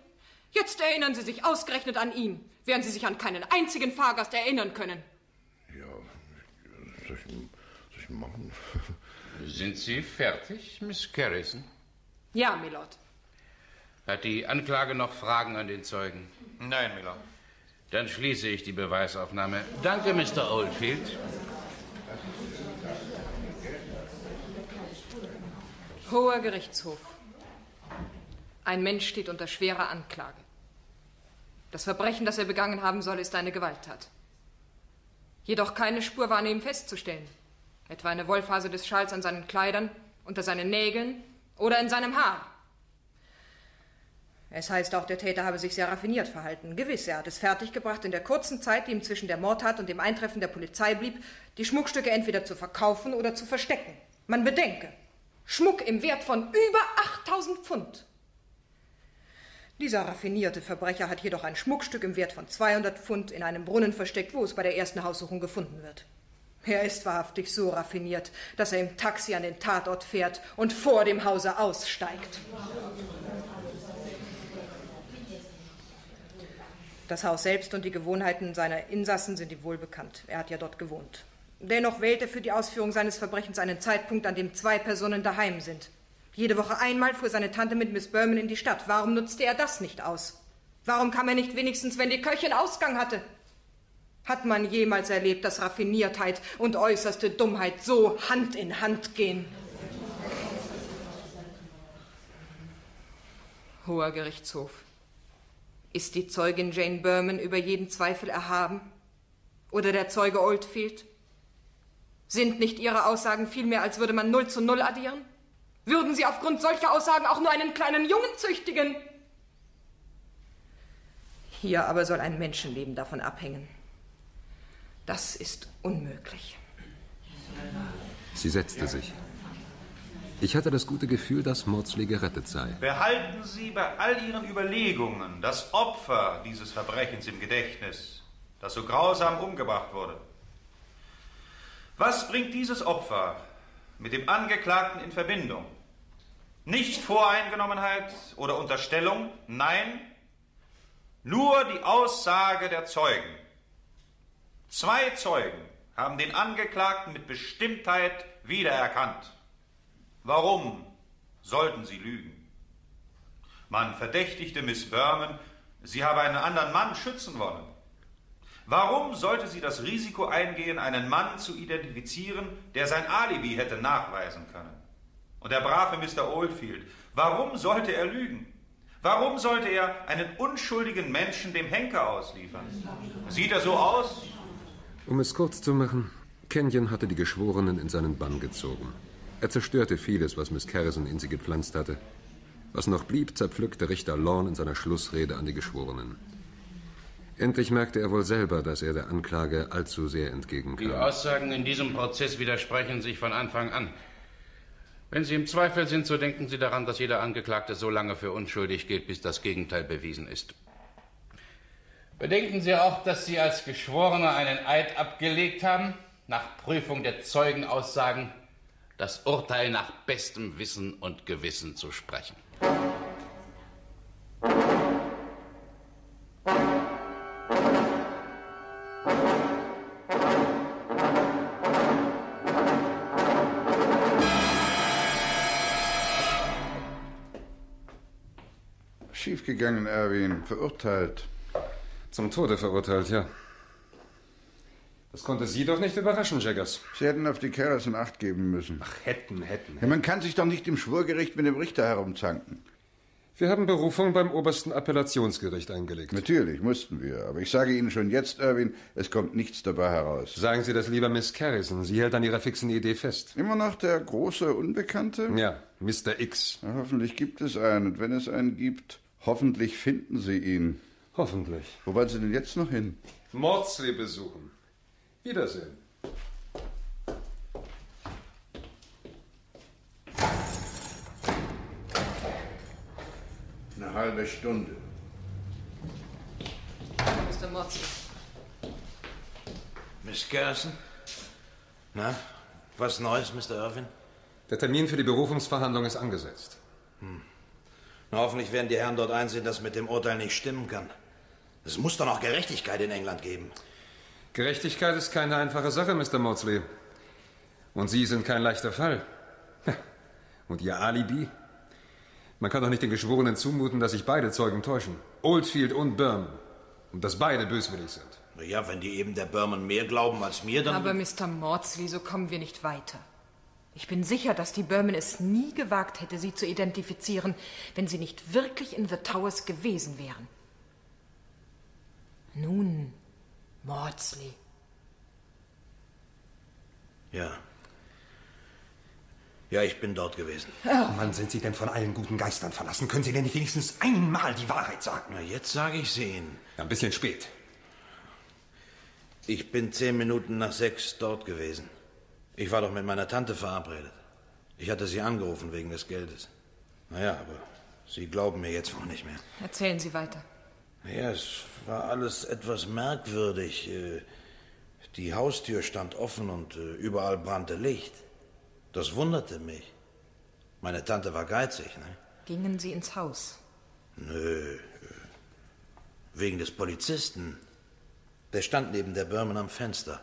Jetzt erinnern Sie sich ausgerechnet an ihn, während Sie sich an keinen einzigen Fahrgast erinnern können. Ja, soll ich, soll ich machen? Sind Sie fertig, Miss Kerrison? Ja, Milord. Hat die Anklage noch Fragen an den Zeugen? Nein, Milord. Dann schließe ich die Beweisaufnahme. Danke, Mister Oldfield. Hoher Gerichtshof. Ein Mensch steht unter schwerer Anklage. Das Verbrechen, das er begangen haben soll, ist eine Gewalttat. Jedoch keine Spur war an ihm festzustellen. Etwa eine Wollfaser des Schals an seinen Kleidern, unter seinen Nägeln oder in seinem Haar. Es heißt auch, der Täter habe sich sehr raffiniert verhalten. Gewiss, er hat es fertiggebracht, in der kurzen Zeit, die ihm zwischen der Mordtat und dem Eintreffen der Polizei blieb, die Schmuckstücke entweder zu verkaufen oder zu verstecken. Man bedenke, Schmuck im Wert von über achttausend Pfund. Dieser raffinierte Verbrecher hat jedoch ein Schmuckstück im Wert von zweihundert Pfund in einem Brunnen versteckt, wo es bei der ersten Haussuchung gefunden wird. Er ist wahrhaftig so raffiniert, dass er im Taxi an den Tatort fährt und vor dem Hause aussteigt. Das Haus selbst und die Gewohnheiten seiner Insassen sind ihm wohlbekannt. Er hat ja dort gewohnt. Dennoch wählt er für die Ausführung seines Verbrechens einen Zeitpunkt, an dem zwei Personen daheim sind. Jede Woche einmal fuhr seine Tante mit Miss Berman in die Stadt. Warum nutzte er das nicht aus? Warum kam er nicht wenigstens, wenn die Köchin Ausgang hatte? Hat man jemals erlebt, dass Raffiniertheit und äußerste Dummheit so Hand in Hand gehen? Hoher Gerichtshof. Ist die Zeugin Jane Berman über jeden Zweifel erhaben? Oder der Zeuge Oldfield? Sind nicht ihre Aussagen vielmehr, als würde man null zu null addieren? Würden Sie aufgrund solcher Aussagen auch nur einen kleinen Jungen züchtigen? Hier aber soll ein Menschenleben davon abhängen. Das ist unmöglich. Sie setzte sich. Ich hatte das gute Gefühl, dass Maudsley gerettet sei. Behalten Sie bei all Ihren Überlegungen das Opfer dieses Verbrechens im Gedächtnis, das so grausam umgebracht wurde. Was bringt dieses Opfer mit dem Angeklagten in Verbindung? Nicht Voreingenommenheit oder Unterstellung, nein, nur die Aussage der Zeugen. Zwei Zeugen haben den Angeklagten mit Bestimmtheit wiedererkannt. Warum sollten sie lügen? Man verdächtigte Miss Berman, sie habe einen anderen Mann schützen wollen. Warum sollte sie das Risiko eingehen, einen Mann zu identifizieren, der sein Alibi hätte nachweisen können? Und der brave Mister Oldfield, warum sollte er lügen? Warum sollte er einen unschuldigen Menschen dem Henker ausliefern? Sieht er so aus? Um es kurz zu machen, Kenyon hatte die Geschworenen in seinen Bann gezogen. Er zerstörte vieles, was Miss Kerrison in sie gepflanzt hatte. Was noch blieb, zerpflückte Richter Lorne in seiner Schlussrede an die Geschworenen. Endlich merkte er wohl selber, dass er der Anklage allzu sehr entgegenkam. Die Aussagen in diesem Prozess widersprechen sich von Anfang an. Wenn Sie im Zweifel sind, so denken Sie daran, dass jeder Angeklagte so lange für unschuldig gilt, bis das Gegenteil bewiesen ist. Bedenken Sie auch, dass Sie als Geschworene einen Eid abgelegt haben, nach Prüfung der Zeugenaussagen das Urteil nach bestem Wissen und Gewissen zu sprechen. Schiefgegangen, Erwin. Verurteilt. Zum Tode verurteilt, ja. Das konnte Sie doch nicht überraschen, Jaggers. Sie hätten auf die Kerrison Acht geben müssen. Ach, hätten, hätten. hätten. Ja, man kann sich doch nicht im Schwurgericht mit dem Richter herumzanken. Wir haben Berufung beim obersten Appellationsgericht eingelegt. Natürlich, mussten wir. Aber ich sage Ihnen schon jetzt, Irwin, es kommt nichts dabei heraus. Sagen Sie das lieber Miss Kerrison. Sie hält an ihrer fixen Idee fest. Immer noch der große Unbekannte? Ja, Mister X. Na, hoffentlich gibt es einen. Und wenn es einen gibt, hoffentlich finden Sie ihn. Hoffentlich. Wo wollen Sie denn jetzt noch hin? Maudsley besuchen. Wiedersehen. Eine halbe Stunde. Mister Maudsley. Miss Kerrison? Na, was Neues, Mister Irwin? Der Termin für die Berufungsverhandlung ist angesetzt. Hm. Na, hoffentlich werden die Herren dort einsehen, dass mit dem Urteil nicht stimmen kann. Es muss doch noch Gerechtigkeit in England geben. Gerechtigkeit ist keine einfache Sache, Mister Maudsley. Und Sie sind kein leichter Fall. Und Ihr Alibi? Man kann doch nicht den Geschworenen zumuten, dass sich beide Zeugen täuschen. Oldfield und Berman. Und dass beide böswillig sind. Na ja, wenn die eben der Berman mehr glauben als mir, dann... Aber Mister Maudsley, so kommen wir nicht weiter. Ich bin sicher, dass die Berman es nie gewagt hätte, Sie zu identifizieren, wenn Sie nicht wirklich in The Towers gewesen wären. Nun... Maudsley. Ja. Ja, ich bin dort gewesen. Oh. Wann sind Sie denn von allen guten Geistern verlassen? Können Sie denn nicht wenigstens einmal die Wahrheit sagen? Na, jetzt sage ich sie Ihnen. Ja, ein bisschen spät. Ich bin zehn Minuten nach sechs dort gewesen. Ich war doch mit meiner Tante verabredet. Ich hatte sie angerufen wegen des Geldes. Naja, aber Sie glauben mir jetzt wohl nicht mehr. Erzählen Sie weiter. Ja, es war alles etwas merkwürdig. Die Haustür stand offen und überall brannte Licht. Das wunderte mich. Meine Tante war geizig, ne? Gingen Sie ins Haus? Nö. Wegen des Polizisten. Der stand neben der Berman am Fenster.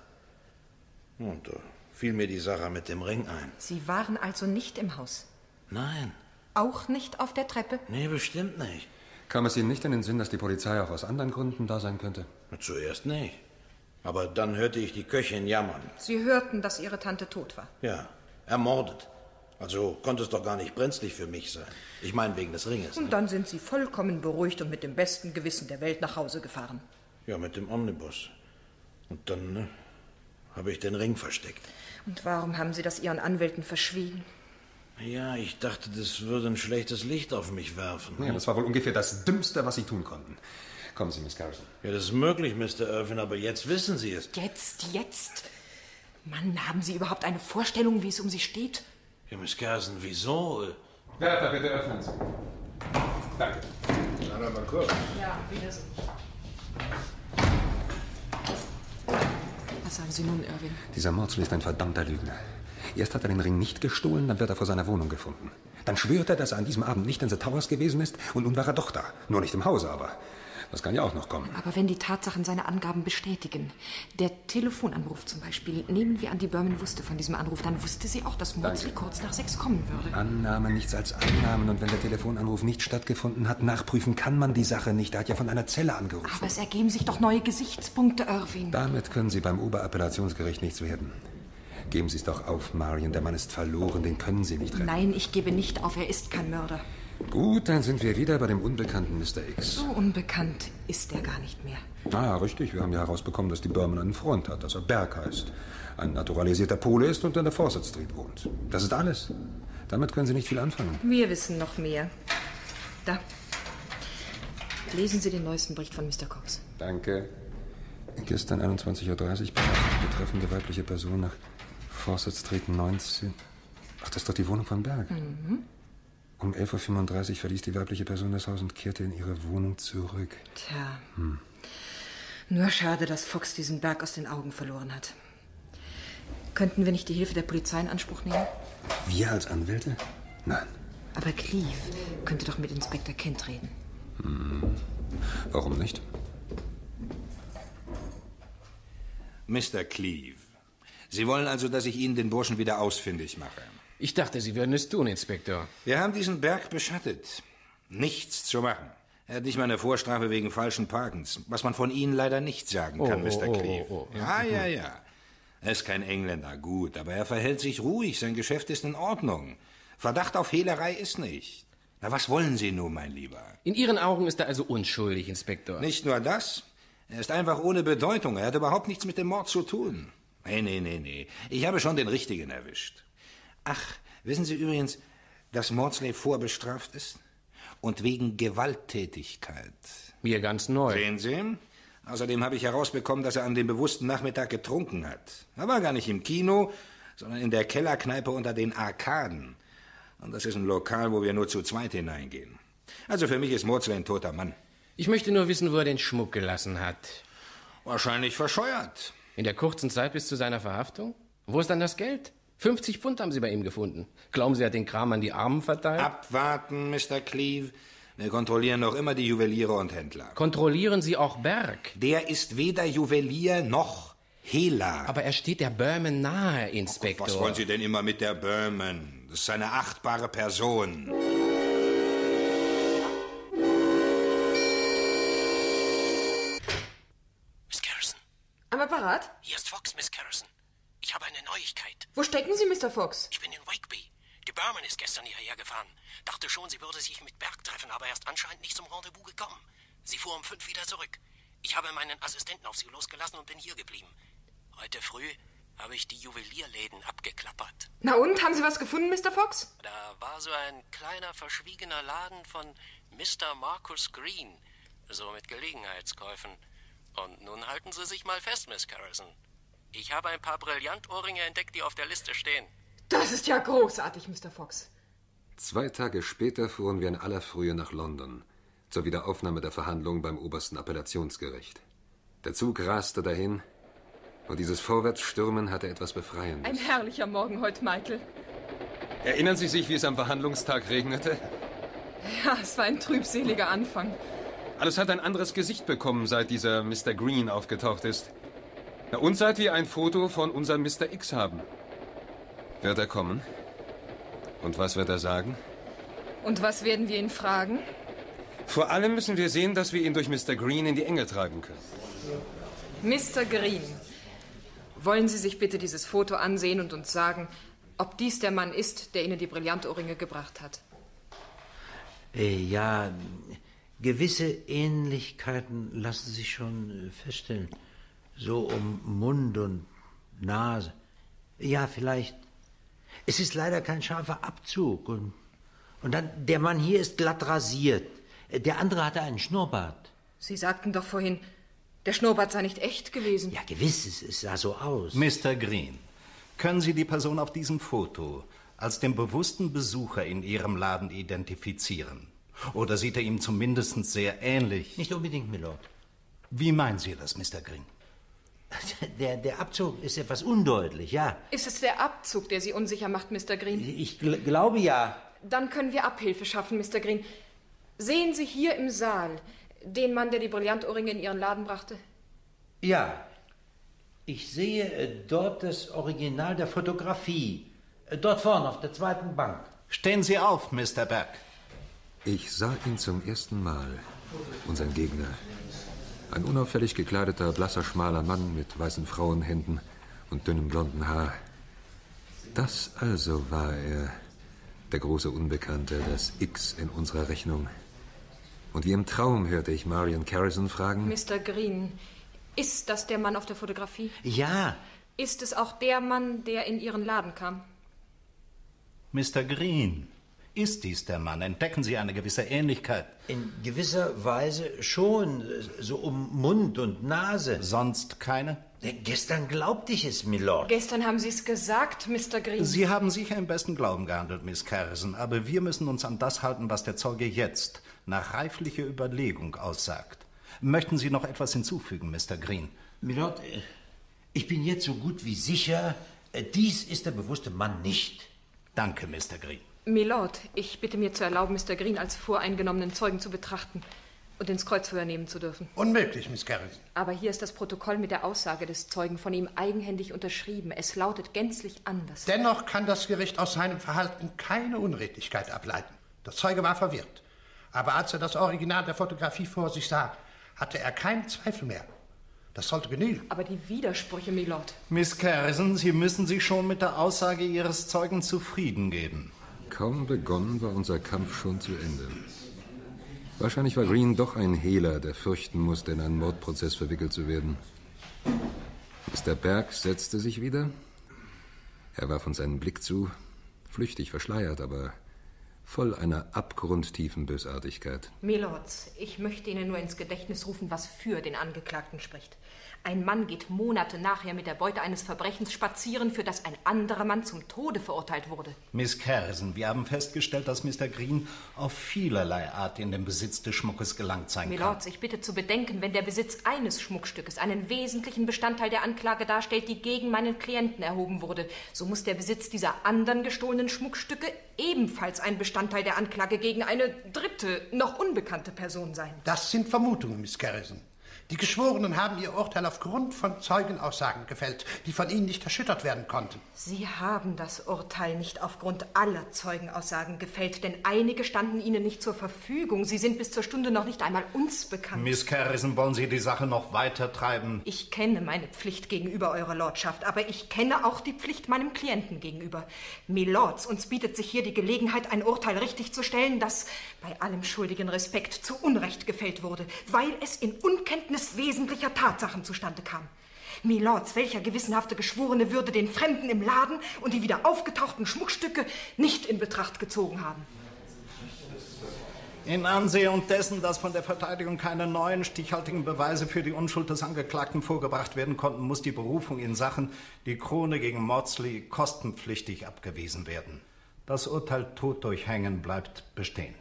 Und da fiel mir die Sache mit dem Ring ein. Sie waren also nicht im Haus? Nein. Auch nicht auf der Treppe? Nee, bestimmt nicht. Kam es Ihnen nicht in den Sinn, dass die Polizei auch aus anderen Gründen da sein könnte? Zuerst nicht. Aber dann hörte ich die Köchin jammern. Sie hörten, dass Ihre Tante tot war? Ja, ermordet. Also konnte es doch gar nicht brenzlig für mich sein. Ich meine, wegen des Ringes. Und ne? Dann sind Sie vollkommen beruhigt und mit dem besten Gewissen der Welt nach Hause gefahren. Ja, mit dem Omnibus. Und dann ne, habe ich den Ring versteckt. Und warum haben Sie das Ihren Anwälten verschwiegen? Ja, ich dachte, das würde ein schlechtes Licht auf mich werfen. Ja, das war wohl ungefähr das Dümmste, was Sie tun konnten. Kommen Sie, Miss Kerrison. Ja, das ist möglich, Mister Irwin, aber jetzt wissen Sie es. Jetzt, jetzt? Mann, haben Sie überhaupt eine Vorstellung, wie es um Sie steht? Ja, Miss Kerrison, wieso? Wärter, bitte öffnen Sie. Danke. Dann aber kurz. Ja, wiedersehen. Was sagen Sie nun, Irwin? Dieser Maudsley ist ein verdammter Lügner. Erst hat er den Ring nicht gestohlen, dann wird er vor seiner Wohnung gefunden. Dann schwört er, dass er an diesem Abend nicht in The Towers gewesen ist und nun war er doch da. Nur nicht im Hause, aber das kann ja auch noch kommen. Aber wenn die Tatsachen seine Angaben bestätigen, der Telefonanruf zum Beispiel, nehmen wir an, die Berman wusste von diesem Anruf, dann wusste sie auch, dass Maudsley kurz nach sechs kommen würde. Annahmen, nichts als Annahmen. Und wenn der Telefonanruf nicht stattgefunden hat, nachprüfen kann man die Sache nicht. Er hat ja von einer Zelle angerufen. Aber es ergeben sich doch neue Gesichtspunkte, Irwin. Damit können Sie beim Oberappellationsgericht nichts werden. Geben Sie es doch auf, Marion. Der Mann ist verloren. Den können Sie nicht retten. Nein, ich gebe nicht auf. Er ist kein Mörder. Gut, dann sind wir wieder bei dem unbekannten Mister X. So unbekannt ist er gar nicht mehr. Ah, richtig. Wir haben ja herausbekommen, dass die Berman einen Freund hat, dass er Berg heißt. Ein naturalisierter Pole ist und in der Fawcett Street wohnt. Das ist alles. Damit können Sie nicht viel anfangen. Wir wissen noch mehr. Da. Lesen Sie den neuesten Bericht von Mister Cox. Danke. Gestern einundzwanzig Uhr dreißig betraf die betreffende weibliche Person nach... Fawcett Street neunzehn. Ach, das ist doch die Wohnung von Berg. Mhm. Um elf Uhr fünfunddreißig verließ die weibliche Person das Haus und kehrte in ihre Wohnung zurück. Tja. Hm. Nur schade, dass Fox diesen Berg aus den Augen verloren hat. Könnten wir nicht die Hilfe der Polizei in Anspruch nehmen? Wir als Anwälte? Nein. Aber Clive könnte doch mit Inspektor Kent reden. Hm. Warum nicht? Mister Clive. Sie wollen also, dass ich Ihnen den Burschen wieder ausfindig mache? Ich dachte, Sie würden es tun, Inspektor. Wir haben diesen Berg beschattet. Nichts zu machen. Er hat nicht mal eine Vorstrafe wegen falschen Parkens, was man von Ihnen leider nicht sagen kann, oh, Mister Cleve. Oh, oh, oh. Ja, ja, ja. Er ist kein Engländer, gut, aber er verhält sich ruhig, sein Geschäft ist in Ordnung. Verdacht auf Hehlerei ist nicht. Na, was wollen Sie nun, mein Lieber? In Ihren Augen ist er also unschuldig, Inspektor. Nicht nur das, er ist einfach ohne Bedeutung, er hat überhaupt nichts mit dem Mord zu tun. Nee, nee, nee, nee, ich habe schon den Richtigen erwischt. Ach, wissen Sie übrigens, dass Maudsley vorbestraft ist? Und wegen Gewalttätigkeit. Mir ganz neu. Sehen Sie? Außerdem habe ich herausbekommen, dass er an dem bewussten Nachmittag getrunken hat. Er war gar nicht im Kino, sondern in der Kellerkneipe unter den Arkaden. Und das ist ein Lokal, wo wir nur zu zweit hineingehen. Also für mich ist Maudsley ein toter Mann. Ich möchte nur wissen, wo er den Schmuck gelassen hat. Wahrscheinlich verscheuert. In der kurzen Zeit bis zu seiner Verhaftung? Wo ist dann das Geld? fünfzig Pfund haben Sie bei ihm gefunden. Glauben Sie, er hat den Kram an die Armen verteilt? Abwarten, Mister Cleve. Wir kontrollieren noch immer die Juweliere und Händler. Kontrollieren Sie auch Berg? Der ist weder Juwelier noch Hehler. Aber er steht der Berman nahe, Inspektor. Oh Gott, was wollen Sie denn immer mit der Berman? Das ist eine achtbare Person. Miss Kerrison. Am Apparat? Hier ist Fox, Miss Kerrison. Ich habe eine Neuigkeit. Wo stecken Sie, Mister Fox? Ich bin in Wakeby. Die Berman ist gestern hierher gefahren. Dachte schon, sie würde sich mit Berg treffen, aber er ist anscheinend nicht zum Rendezvous gekommen. Sie fuhr um fünf wieder zurück. Ich habe meinen Assistenten auf sie losgelassen und bin hier geblieben. Heute früh habe ich die Juwelierläden abgeklappert. Na und, haben Sie was gefunden, Mister Fox? Da war so ein kleiner, verschwiegener Laden von Mister Marcus Green. So mit Gelegenheitskäufen. Und nun halten Sie sich mal fest, Miss Kerrison. Ich habe ein paar Brillantohrringe entdeckt, die auf der Liste stehen. Das ist ja großartig, Mister Fox. Zwei Tage später fuhren wir in aller Frühe nach London, zur Wiederaufnahme der Verhandlungen beim obersten Appellationsgericht. Der Zug raste dahin, und dieses Vorwärtsstürmen hatte etwas Befreiendes. Ein herrlicher Morgen heute, Michael. Erinnern Sie sich, wie es am Verhandlungstag regnete? Ja, es war ein trübseliger Anfang. Alles hat ein anderes Gesicht bekommen, seit dieser Mister Green aufgetaucht ist. Na, und seit wir ein Foto von unserem Mister X haben. Wird er kommen? Und was wird er sagen? Und was werden wir ihn fragen? Vor allem müssen wir sehen, dass wir ihn durch Mister Green in die Enge treiben können. Mister Green, wollen Sie sich bitte dieses Foto ansehen und uns sagen, ob dies der Mann ist, der Ihnen die Brillantohrringe gebracht hat? Ja, gewisse Ähnlichkeiten lassen sich schon feststellen. So um Mund und Nase. Ja, vielleicht. Es ist leider kein scharfer Abzug. Und, und dann, der Mann hier ist glatt rasiert. Der andere hatte einen Schnurrbart. Sie sagten doch vorhin, der Schnurrbart sei nicht echt gewesen. Ja, gewiss, es sah so aus. Mister Green, können Sie die Person auf diesem Foto als den bewussten Besucher in Ihrem Laden identifizieren? Oder sieht er ihm zumindest sehr ähnlich? Nicht unbedingt, Milord. Wie meinen Sie das, Mister Green? Der, der Abzug ist etwas undeutlich, ja. Ist es der Abzug, der Sie unsicher macht, Mister Green? Ich gl- glaube ja. Dann können wir Abhilfe schaffen, Mister Green. Sehen Sie hier im Saal den Mann, der die Brillantohrringe in Ihren Laden brachte? Ja. Ich sehe dort das Original der Fotografie. Dort vorne auf der zweiten Bank. Stehen Sie auf, Mister Berg. Ich sah ihn zum ersten Mal, unseren Gegner. Ein unauffällig gekleideter, blasser, schmaler Mann mit weißen Frauenhänden und dünnem, blonden Haar. Das also war er, der große Unbekannte, das X in unserer Rechnung. Und wie im Traum hörte ich Marion Kerrison fragen: Mister Green, ist das der Mann auf der Fotografie? Ja. Ist es auch der Mann, der in Ihren Laden kam? Mister Green, ist dies der Mann? Entdecken Sie eine gewisse Ähnlichkeit? In gewisser Weise schon, so um Mund und Nase. Sonst keine? Ja, gestern glaubte ich es, Milord. Gestern haben Sie es gesagt, Mister Green. Sie haben sicher im besten Glauben gehandelt, Miss Kerrison, aber wir müssen uns an das halten, was der Zeuge jetzt nach reiflicher Überlegung aussagt. Möchten Sie noch etwas hinzufügen, Mister Green? Milord, ich bin jetzt so gut wie sicher, dies ist der bewusste Mann nicht. Danke, Mister Green. Milord, ich bitte mir zu erlauben, Mister Green als voreingenommenen Zeugen zu betrachten und ins Kreuzverhör nehmen zu dürfen. Unmöglich, Miss Kerrison. Aber hier ist das Protokoll mit der Aussage des Zeugen von ihm eigenhändig unterschrieben. Es lautet gänzlich anders. Dennoch kann das Gericht aus seinem Verhalten keine Unredlichkeit ableiten. Der Zeuge war verwirrt. Aber als er das Original der Fotografie vor sich sah, hatte er keinen Zweifel mehr. Das sollte genügen. Aber die Widersprüche, Milord. Miss Kerrison, Sie müssen sich schon mit der Aussage Ihres Zeugen zufrieden geben. Kaum begonnen war unser Kampf schon zu Ende. Wahrscheinlich war Green doch ein Hehler, der fürchten musste, in einen Mordprozess verwickelt zu werden. Mister Berg setzte sich wieder. Er warf uns einen Blick zu, flüchtig verschleiert, aber voll einer abgrundtiefen Bösartigkeit. Milords, ich möchte Ihnen nur ins Gedächtnis rufen, was für den Angeklagten spricht. Ein Mann geht Monate nachher mit der Beute eines Verbrechens spazieren, für das ein anderer Mann zum Tode verurteilt wurde. Miss Kerrison, wir haben festgestellt, dass Mister Green auf vielerlei Art in den Besitz des Schmuckes gelangt sein kann. Milords, ich bitte zu bedenken, wenn der Besitz eines Schmuckstückes einen wesentlichen Bestandteil der Anklage darstellt, die gegen meinen Klienten erhoben wurde, so muss der Besitz dieser anderen gestohlenen Schmuckstücke ebenfalls ein Bestandteil der Anklage gegen eine dritte, noch unbekannte Person sein. Das sind Vermutungen, Miss Kerrison. Die Geschworenen haben ihr Urteil aufgrund von Zeugenaussagen gefällt, die von ihnen nicht erschüttert werden konnten. Sie haben das Urteil nicht aufgrund aller Zeugenaussagen gefällt, denn einige standen ihnen nicht zur Verfügung. Sie sind bis zur Stunde noch nicht einmal uns bekannt. Miss Kerrison, wollen Sie die Sache noch weiter treiben? Ich kenne meine Pflicht gegenüber Eurer Lordschaft, aber ich kenne auch die Pflicht meinem Klienten gegenüber. Milords, uns bietet sich hier die Gelegenheit, ein Urteil richtig zu stellen, das bei allem schuldigen Respekt zu Unrecht gefällt wurde, weil es in Unkenntnis wesentlicher Tatsachen zustande kam. Milords, welcher gewissenhafte Geschworene würde den Fremden im Laden und die wieder aufgetauchten Schmuckstücke nicht in Betracht gezogen haben? In Ansehung dessen, dass von der Verteidigung keine neuen stichhaltigen Beweise für die Unschuld des Angeklagten vorgebracht werden konnten, muss die Berufung in Sachen die Krone gegen Maudsley kostenpflichtig abgewiesen werden. Das Urteil tot durch Hängen bleibt bestehen.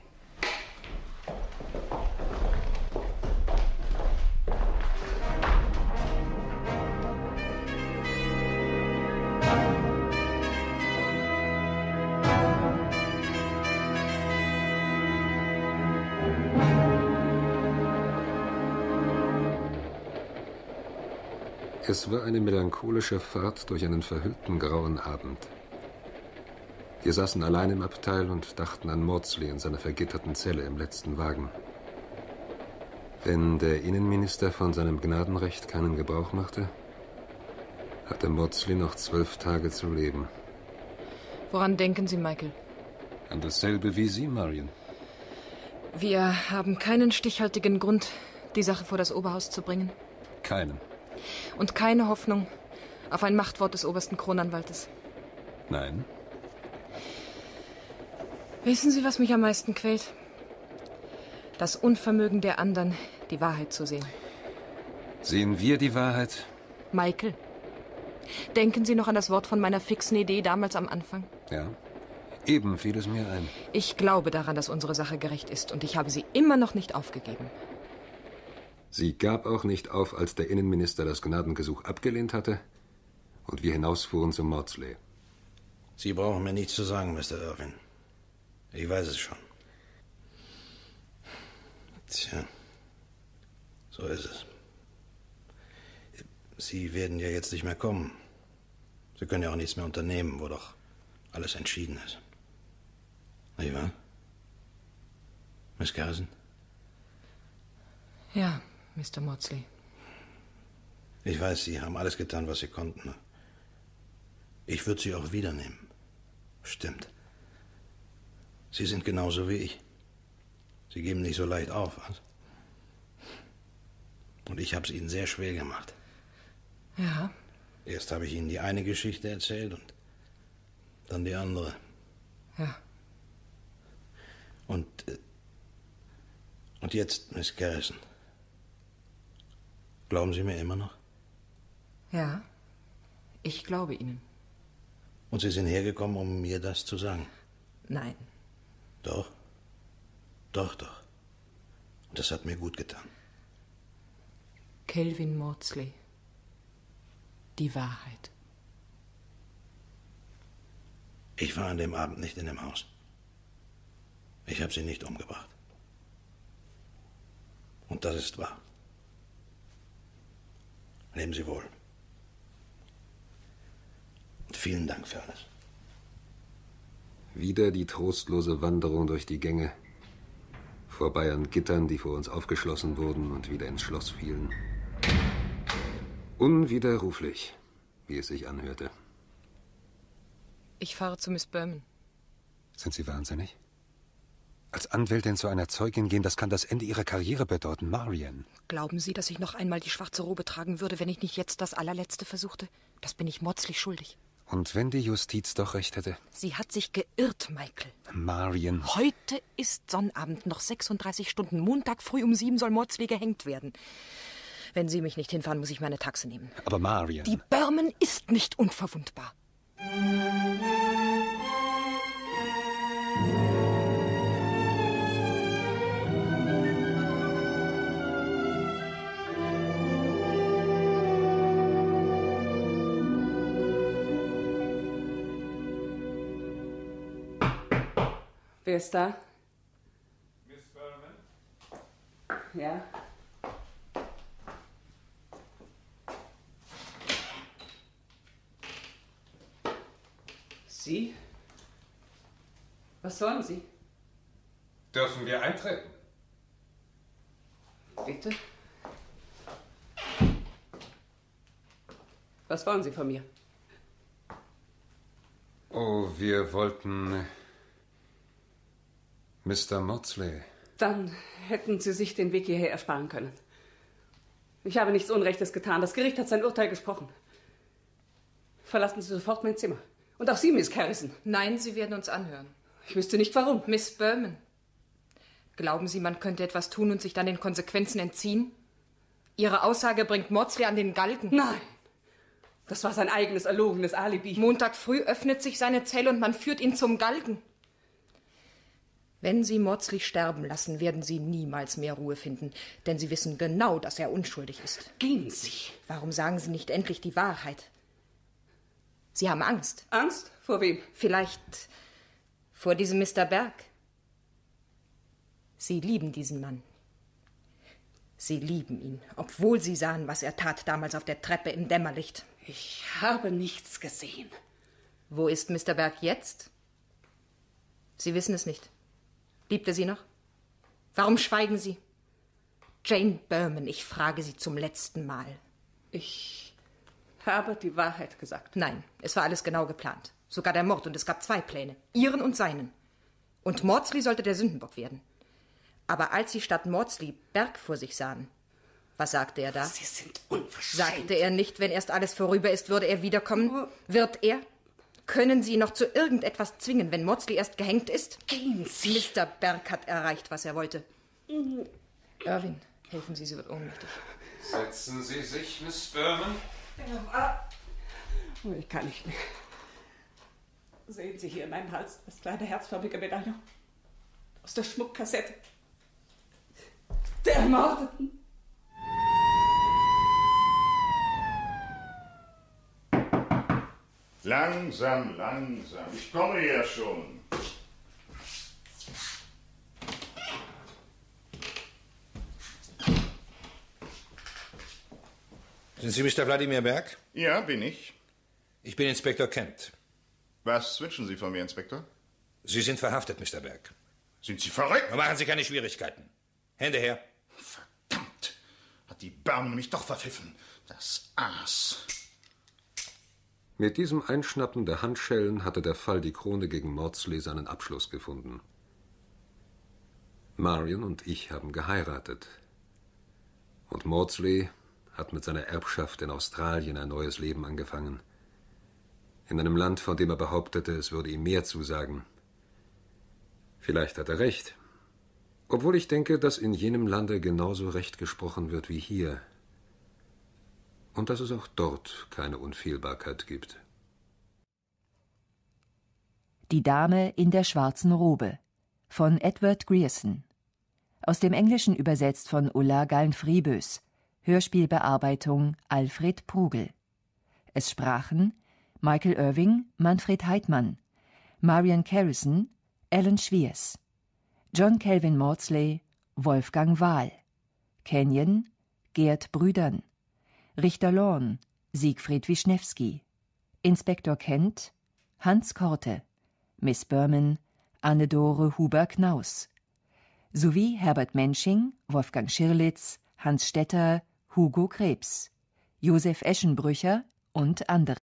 Es war eine melancholische Fahrt durch einen verhüllten grauen Abend. Wir saßen allein im Abteil und dachten an Maudsley in seiner vergitterten Zelle im letzten Wagen. Wenn der Innenminister von seinem Gnadenrecht keinen Gebrauch machte, hatte Maudsley noch zwölf Tage zu leben. Woran denken Sie, Michael? An dasselbe wie Sie, Marion. Wir haben keinen stichhaltigen Grund, die Sache vor das Oberhaus zu bringen. Keinen. Und keine Hoffnung auf ein Machtwort des obersten Kronanwaltes. Nein. Wissen Sie, was mich am meisten quält? Das Unvermögen der anderen, die Wahrheit zu sehen. Sehen wir die Wahrheit? Michael, denken Sie noch an das Wort von meiner fixen Idee damals am Anfang? Ja, eben fiel es mir ein. Ich glaube daran, dass unsere Sache gerecht ist, und ich habe sie immer noch nicht aufgegeben. Sie gab auch nicht auf, als der Innenminister das Gnadengesuch abgelehnt hatte und wir hinausfuhren zu Maudsley. Sie brauchen mir nichts zu sagen, Mister Irwin. Ich weiß es schon. Tja, so ist es. Sie werden ja jetzt nicht mehr kommen. Sie können ja auch nichts mehr unternehmen, wo doch alles entschieden ist. Nicht wahr? Miss Kerrison? Ja. Mister Maudsley. Ich weiß, Sie haben alles getan, was Sie konnten. Ich würde Sie auch wieder nehmen. Stimmt. Sie sind genauso wie ich. Sie geben nicht so leicht auf, was? Und ich habe es Ihnen sehr schwer gemacht. Ja. Erst habe ich Ihnen die eine Geschichte erzählt und dann die andere. Ja. Und, und jetzt, Miss Kerrison. Glauben Sie mir immer noch? Ja, ich glaube Ihnen. Und Sie sind hergekommen, um mir das zu sagen? Nein. Doch? Doch, doch. Und das hat mir gut getan. Kelvin Maudsley. Die Wahrheit. Ich war an dem Abend nicht in dem Haus. Ich habe sie nicht umgebracht. Und das ist wahr. Nehmen Sie wohl. Und vielen Dank für alles. Wieder die trostlose Wanderung durch die Gänge, vorbei an Gittern, die vor uns aufgeschlossen wurden und wieder ins Schloss fielen. Unwiderruflich, wie es sich anhörte. Ich fahre zu Miss Berman. Sind Sie wahnsinnig? Als Anwältin zu einer Zeugin gehen, das kann das Ende Ihrer Karriere bedeuten, Marion. Glauben Sie, dass ich noch einmal die schwarze Robe tragen würde, wenn ich nicht jetzt das allerletzte versuchte? Das bin ich Maudsley schuldig. Und wenn die Justiz doch recht hätte? Sie hat sich geirrt, Michael. Marion. Heute ist Sonnabend, noch sechsunddreißig Stunden. Montag früh um sieben soll Maudsley gehängt werden. Wenn Sie mich nicht hinfahren, muss ich meine Taxe nehmen. Aber Marion... Die Berman ist nicht unverwundbar. Wer ist da? Miss Berman? Ja. Sie? Was sollen Sie? Dürfen wir eintreten? Bitte? Was wollen Sie von mir? Oh, wir wollten... Mister Maudsley. Dann hätten Sie sich den Weg hierher ersparen können. Ich habe nichts Unrechtes getan. Das Gericht hat sein Urteil gesprochen. Verlassen Sie sofort mein Zimmer. Und auch Sie, Miss Kerrison. Nein, Sie werden uns anhören. Ich wüsste nicht, warum. Miss Berman, glauben Sie, man könnte etwas tun und sich dann den Konsequenzen entziehen? Ihre Aussage bringt Maudsley an den Galgen. Nein, das war sein eigenes erlogenes Alibi. Montag früh öffnet sich seine Zelle und man führt ihn zum Galgen. Wenn Sie Maudsley sterben lassen, werden Sie niemals mehr Ruhe finden, denn Sie wissen genau, dass er unschuldig ist. Gehen Sie! Warum sagen Sie nicht endlich die Wahrheit? Sie haben Angst. Angst? Vor wem? Vielleicht vor diesem Mister Berg. Sie lieben diesen Mann. Sie lieben ihn, obwohl Sie sahen, was er tat damals auf der Treppe im Dämmerlicht. Ich habe nichts gesehen. Wo ist Mister Berg jetzt? Sie wissen es nicht. Liebt er Sie noch? Warum schweigen Sie? Jane Berman, ich frage Sie zum letzten Mal. Ich habe die Wahrheit gesagt. Nein, es war alles genau geplant. Sogar der Mord, und es gab zwei Pläne. Ihren und seinen. Und Maudsley sollte der Sündenbock werden. Aber als Sie statt Maudsley Berg vor sich sahen, was sagte er da? Sie sind unverschämt. Sagte er nicht, wenn erst alles vorüber ist, würde er wiederkommen? Wird er? Können Sie ihn noch zu irgendetwas zwingen, wenn Maudsley erst gehängt ist? Gehen Sie! Mister Berg hat erreicht, was er wollte. Irwin, helfen Sie, sie wird ohnmächtig. Setzen Sie sich, Miss Berman. Ich kann nicht mehr. Sehen Sie hier in meinem Hals das kleine herzförmige Medaillon aus der Schmuckkassette der Ermordeten. Langsam, langsam. Ich komme ja schon. Sind Sie Mister Wladimir Berg? Ja, bin ich. Ich bin Inspektor Kent. Was wünschen Sie von mir, Inspektor? Sie sind verhaftet, Mister Berg. Sind Sie verrückt? Dann machen Sie keine Schwierigkeiten. Hände her. Verdammt! Hat die Berman mich doch verpfiffen. Das Aas. Mit diesem Einschnappen der Handschellen hatte der Fall die Krone gegen Maudsley seinen Abschluss gefunden. Marion und ich haben geheiratet. Und Maudsley hat mit seiner Erbschaft in Australien ein neues Leben angefangen. In einem Land, von dem er behauptete, es würde ihm mehr zusagen. Vielleicht hat er recht. Obwohl ich denke, dass in jenem Lande genauso recht gesprochen wird wie hier. Und dass es auch dort keine Unfehlbarkeit gibt. Die Dame in der schwarzen Robe von Edward Grierson. Aus dem Englischen übersetzt von Ulla Gallen-Friebös. Hörspielbearbeitung Alfred Prugel. Es sprachen Michael Irving, Manfred Heidmann, Marion Kerrison, Ellen Schwiers, John Kelvin Maudsley, Wolfgang Wahl, Kenyon, Gerd Brüdern, Richter Lorne, Siegfried Wischnewski, Inspektor Kent, Hans Korte, Miss Berman, Anne-Dore Huber-Knaus, sowie Herbert Mensching, Wolfgang Schirlitz, Hans Stetter, Hugo Krebs, Josef Eschenbrücher und andere.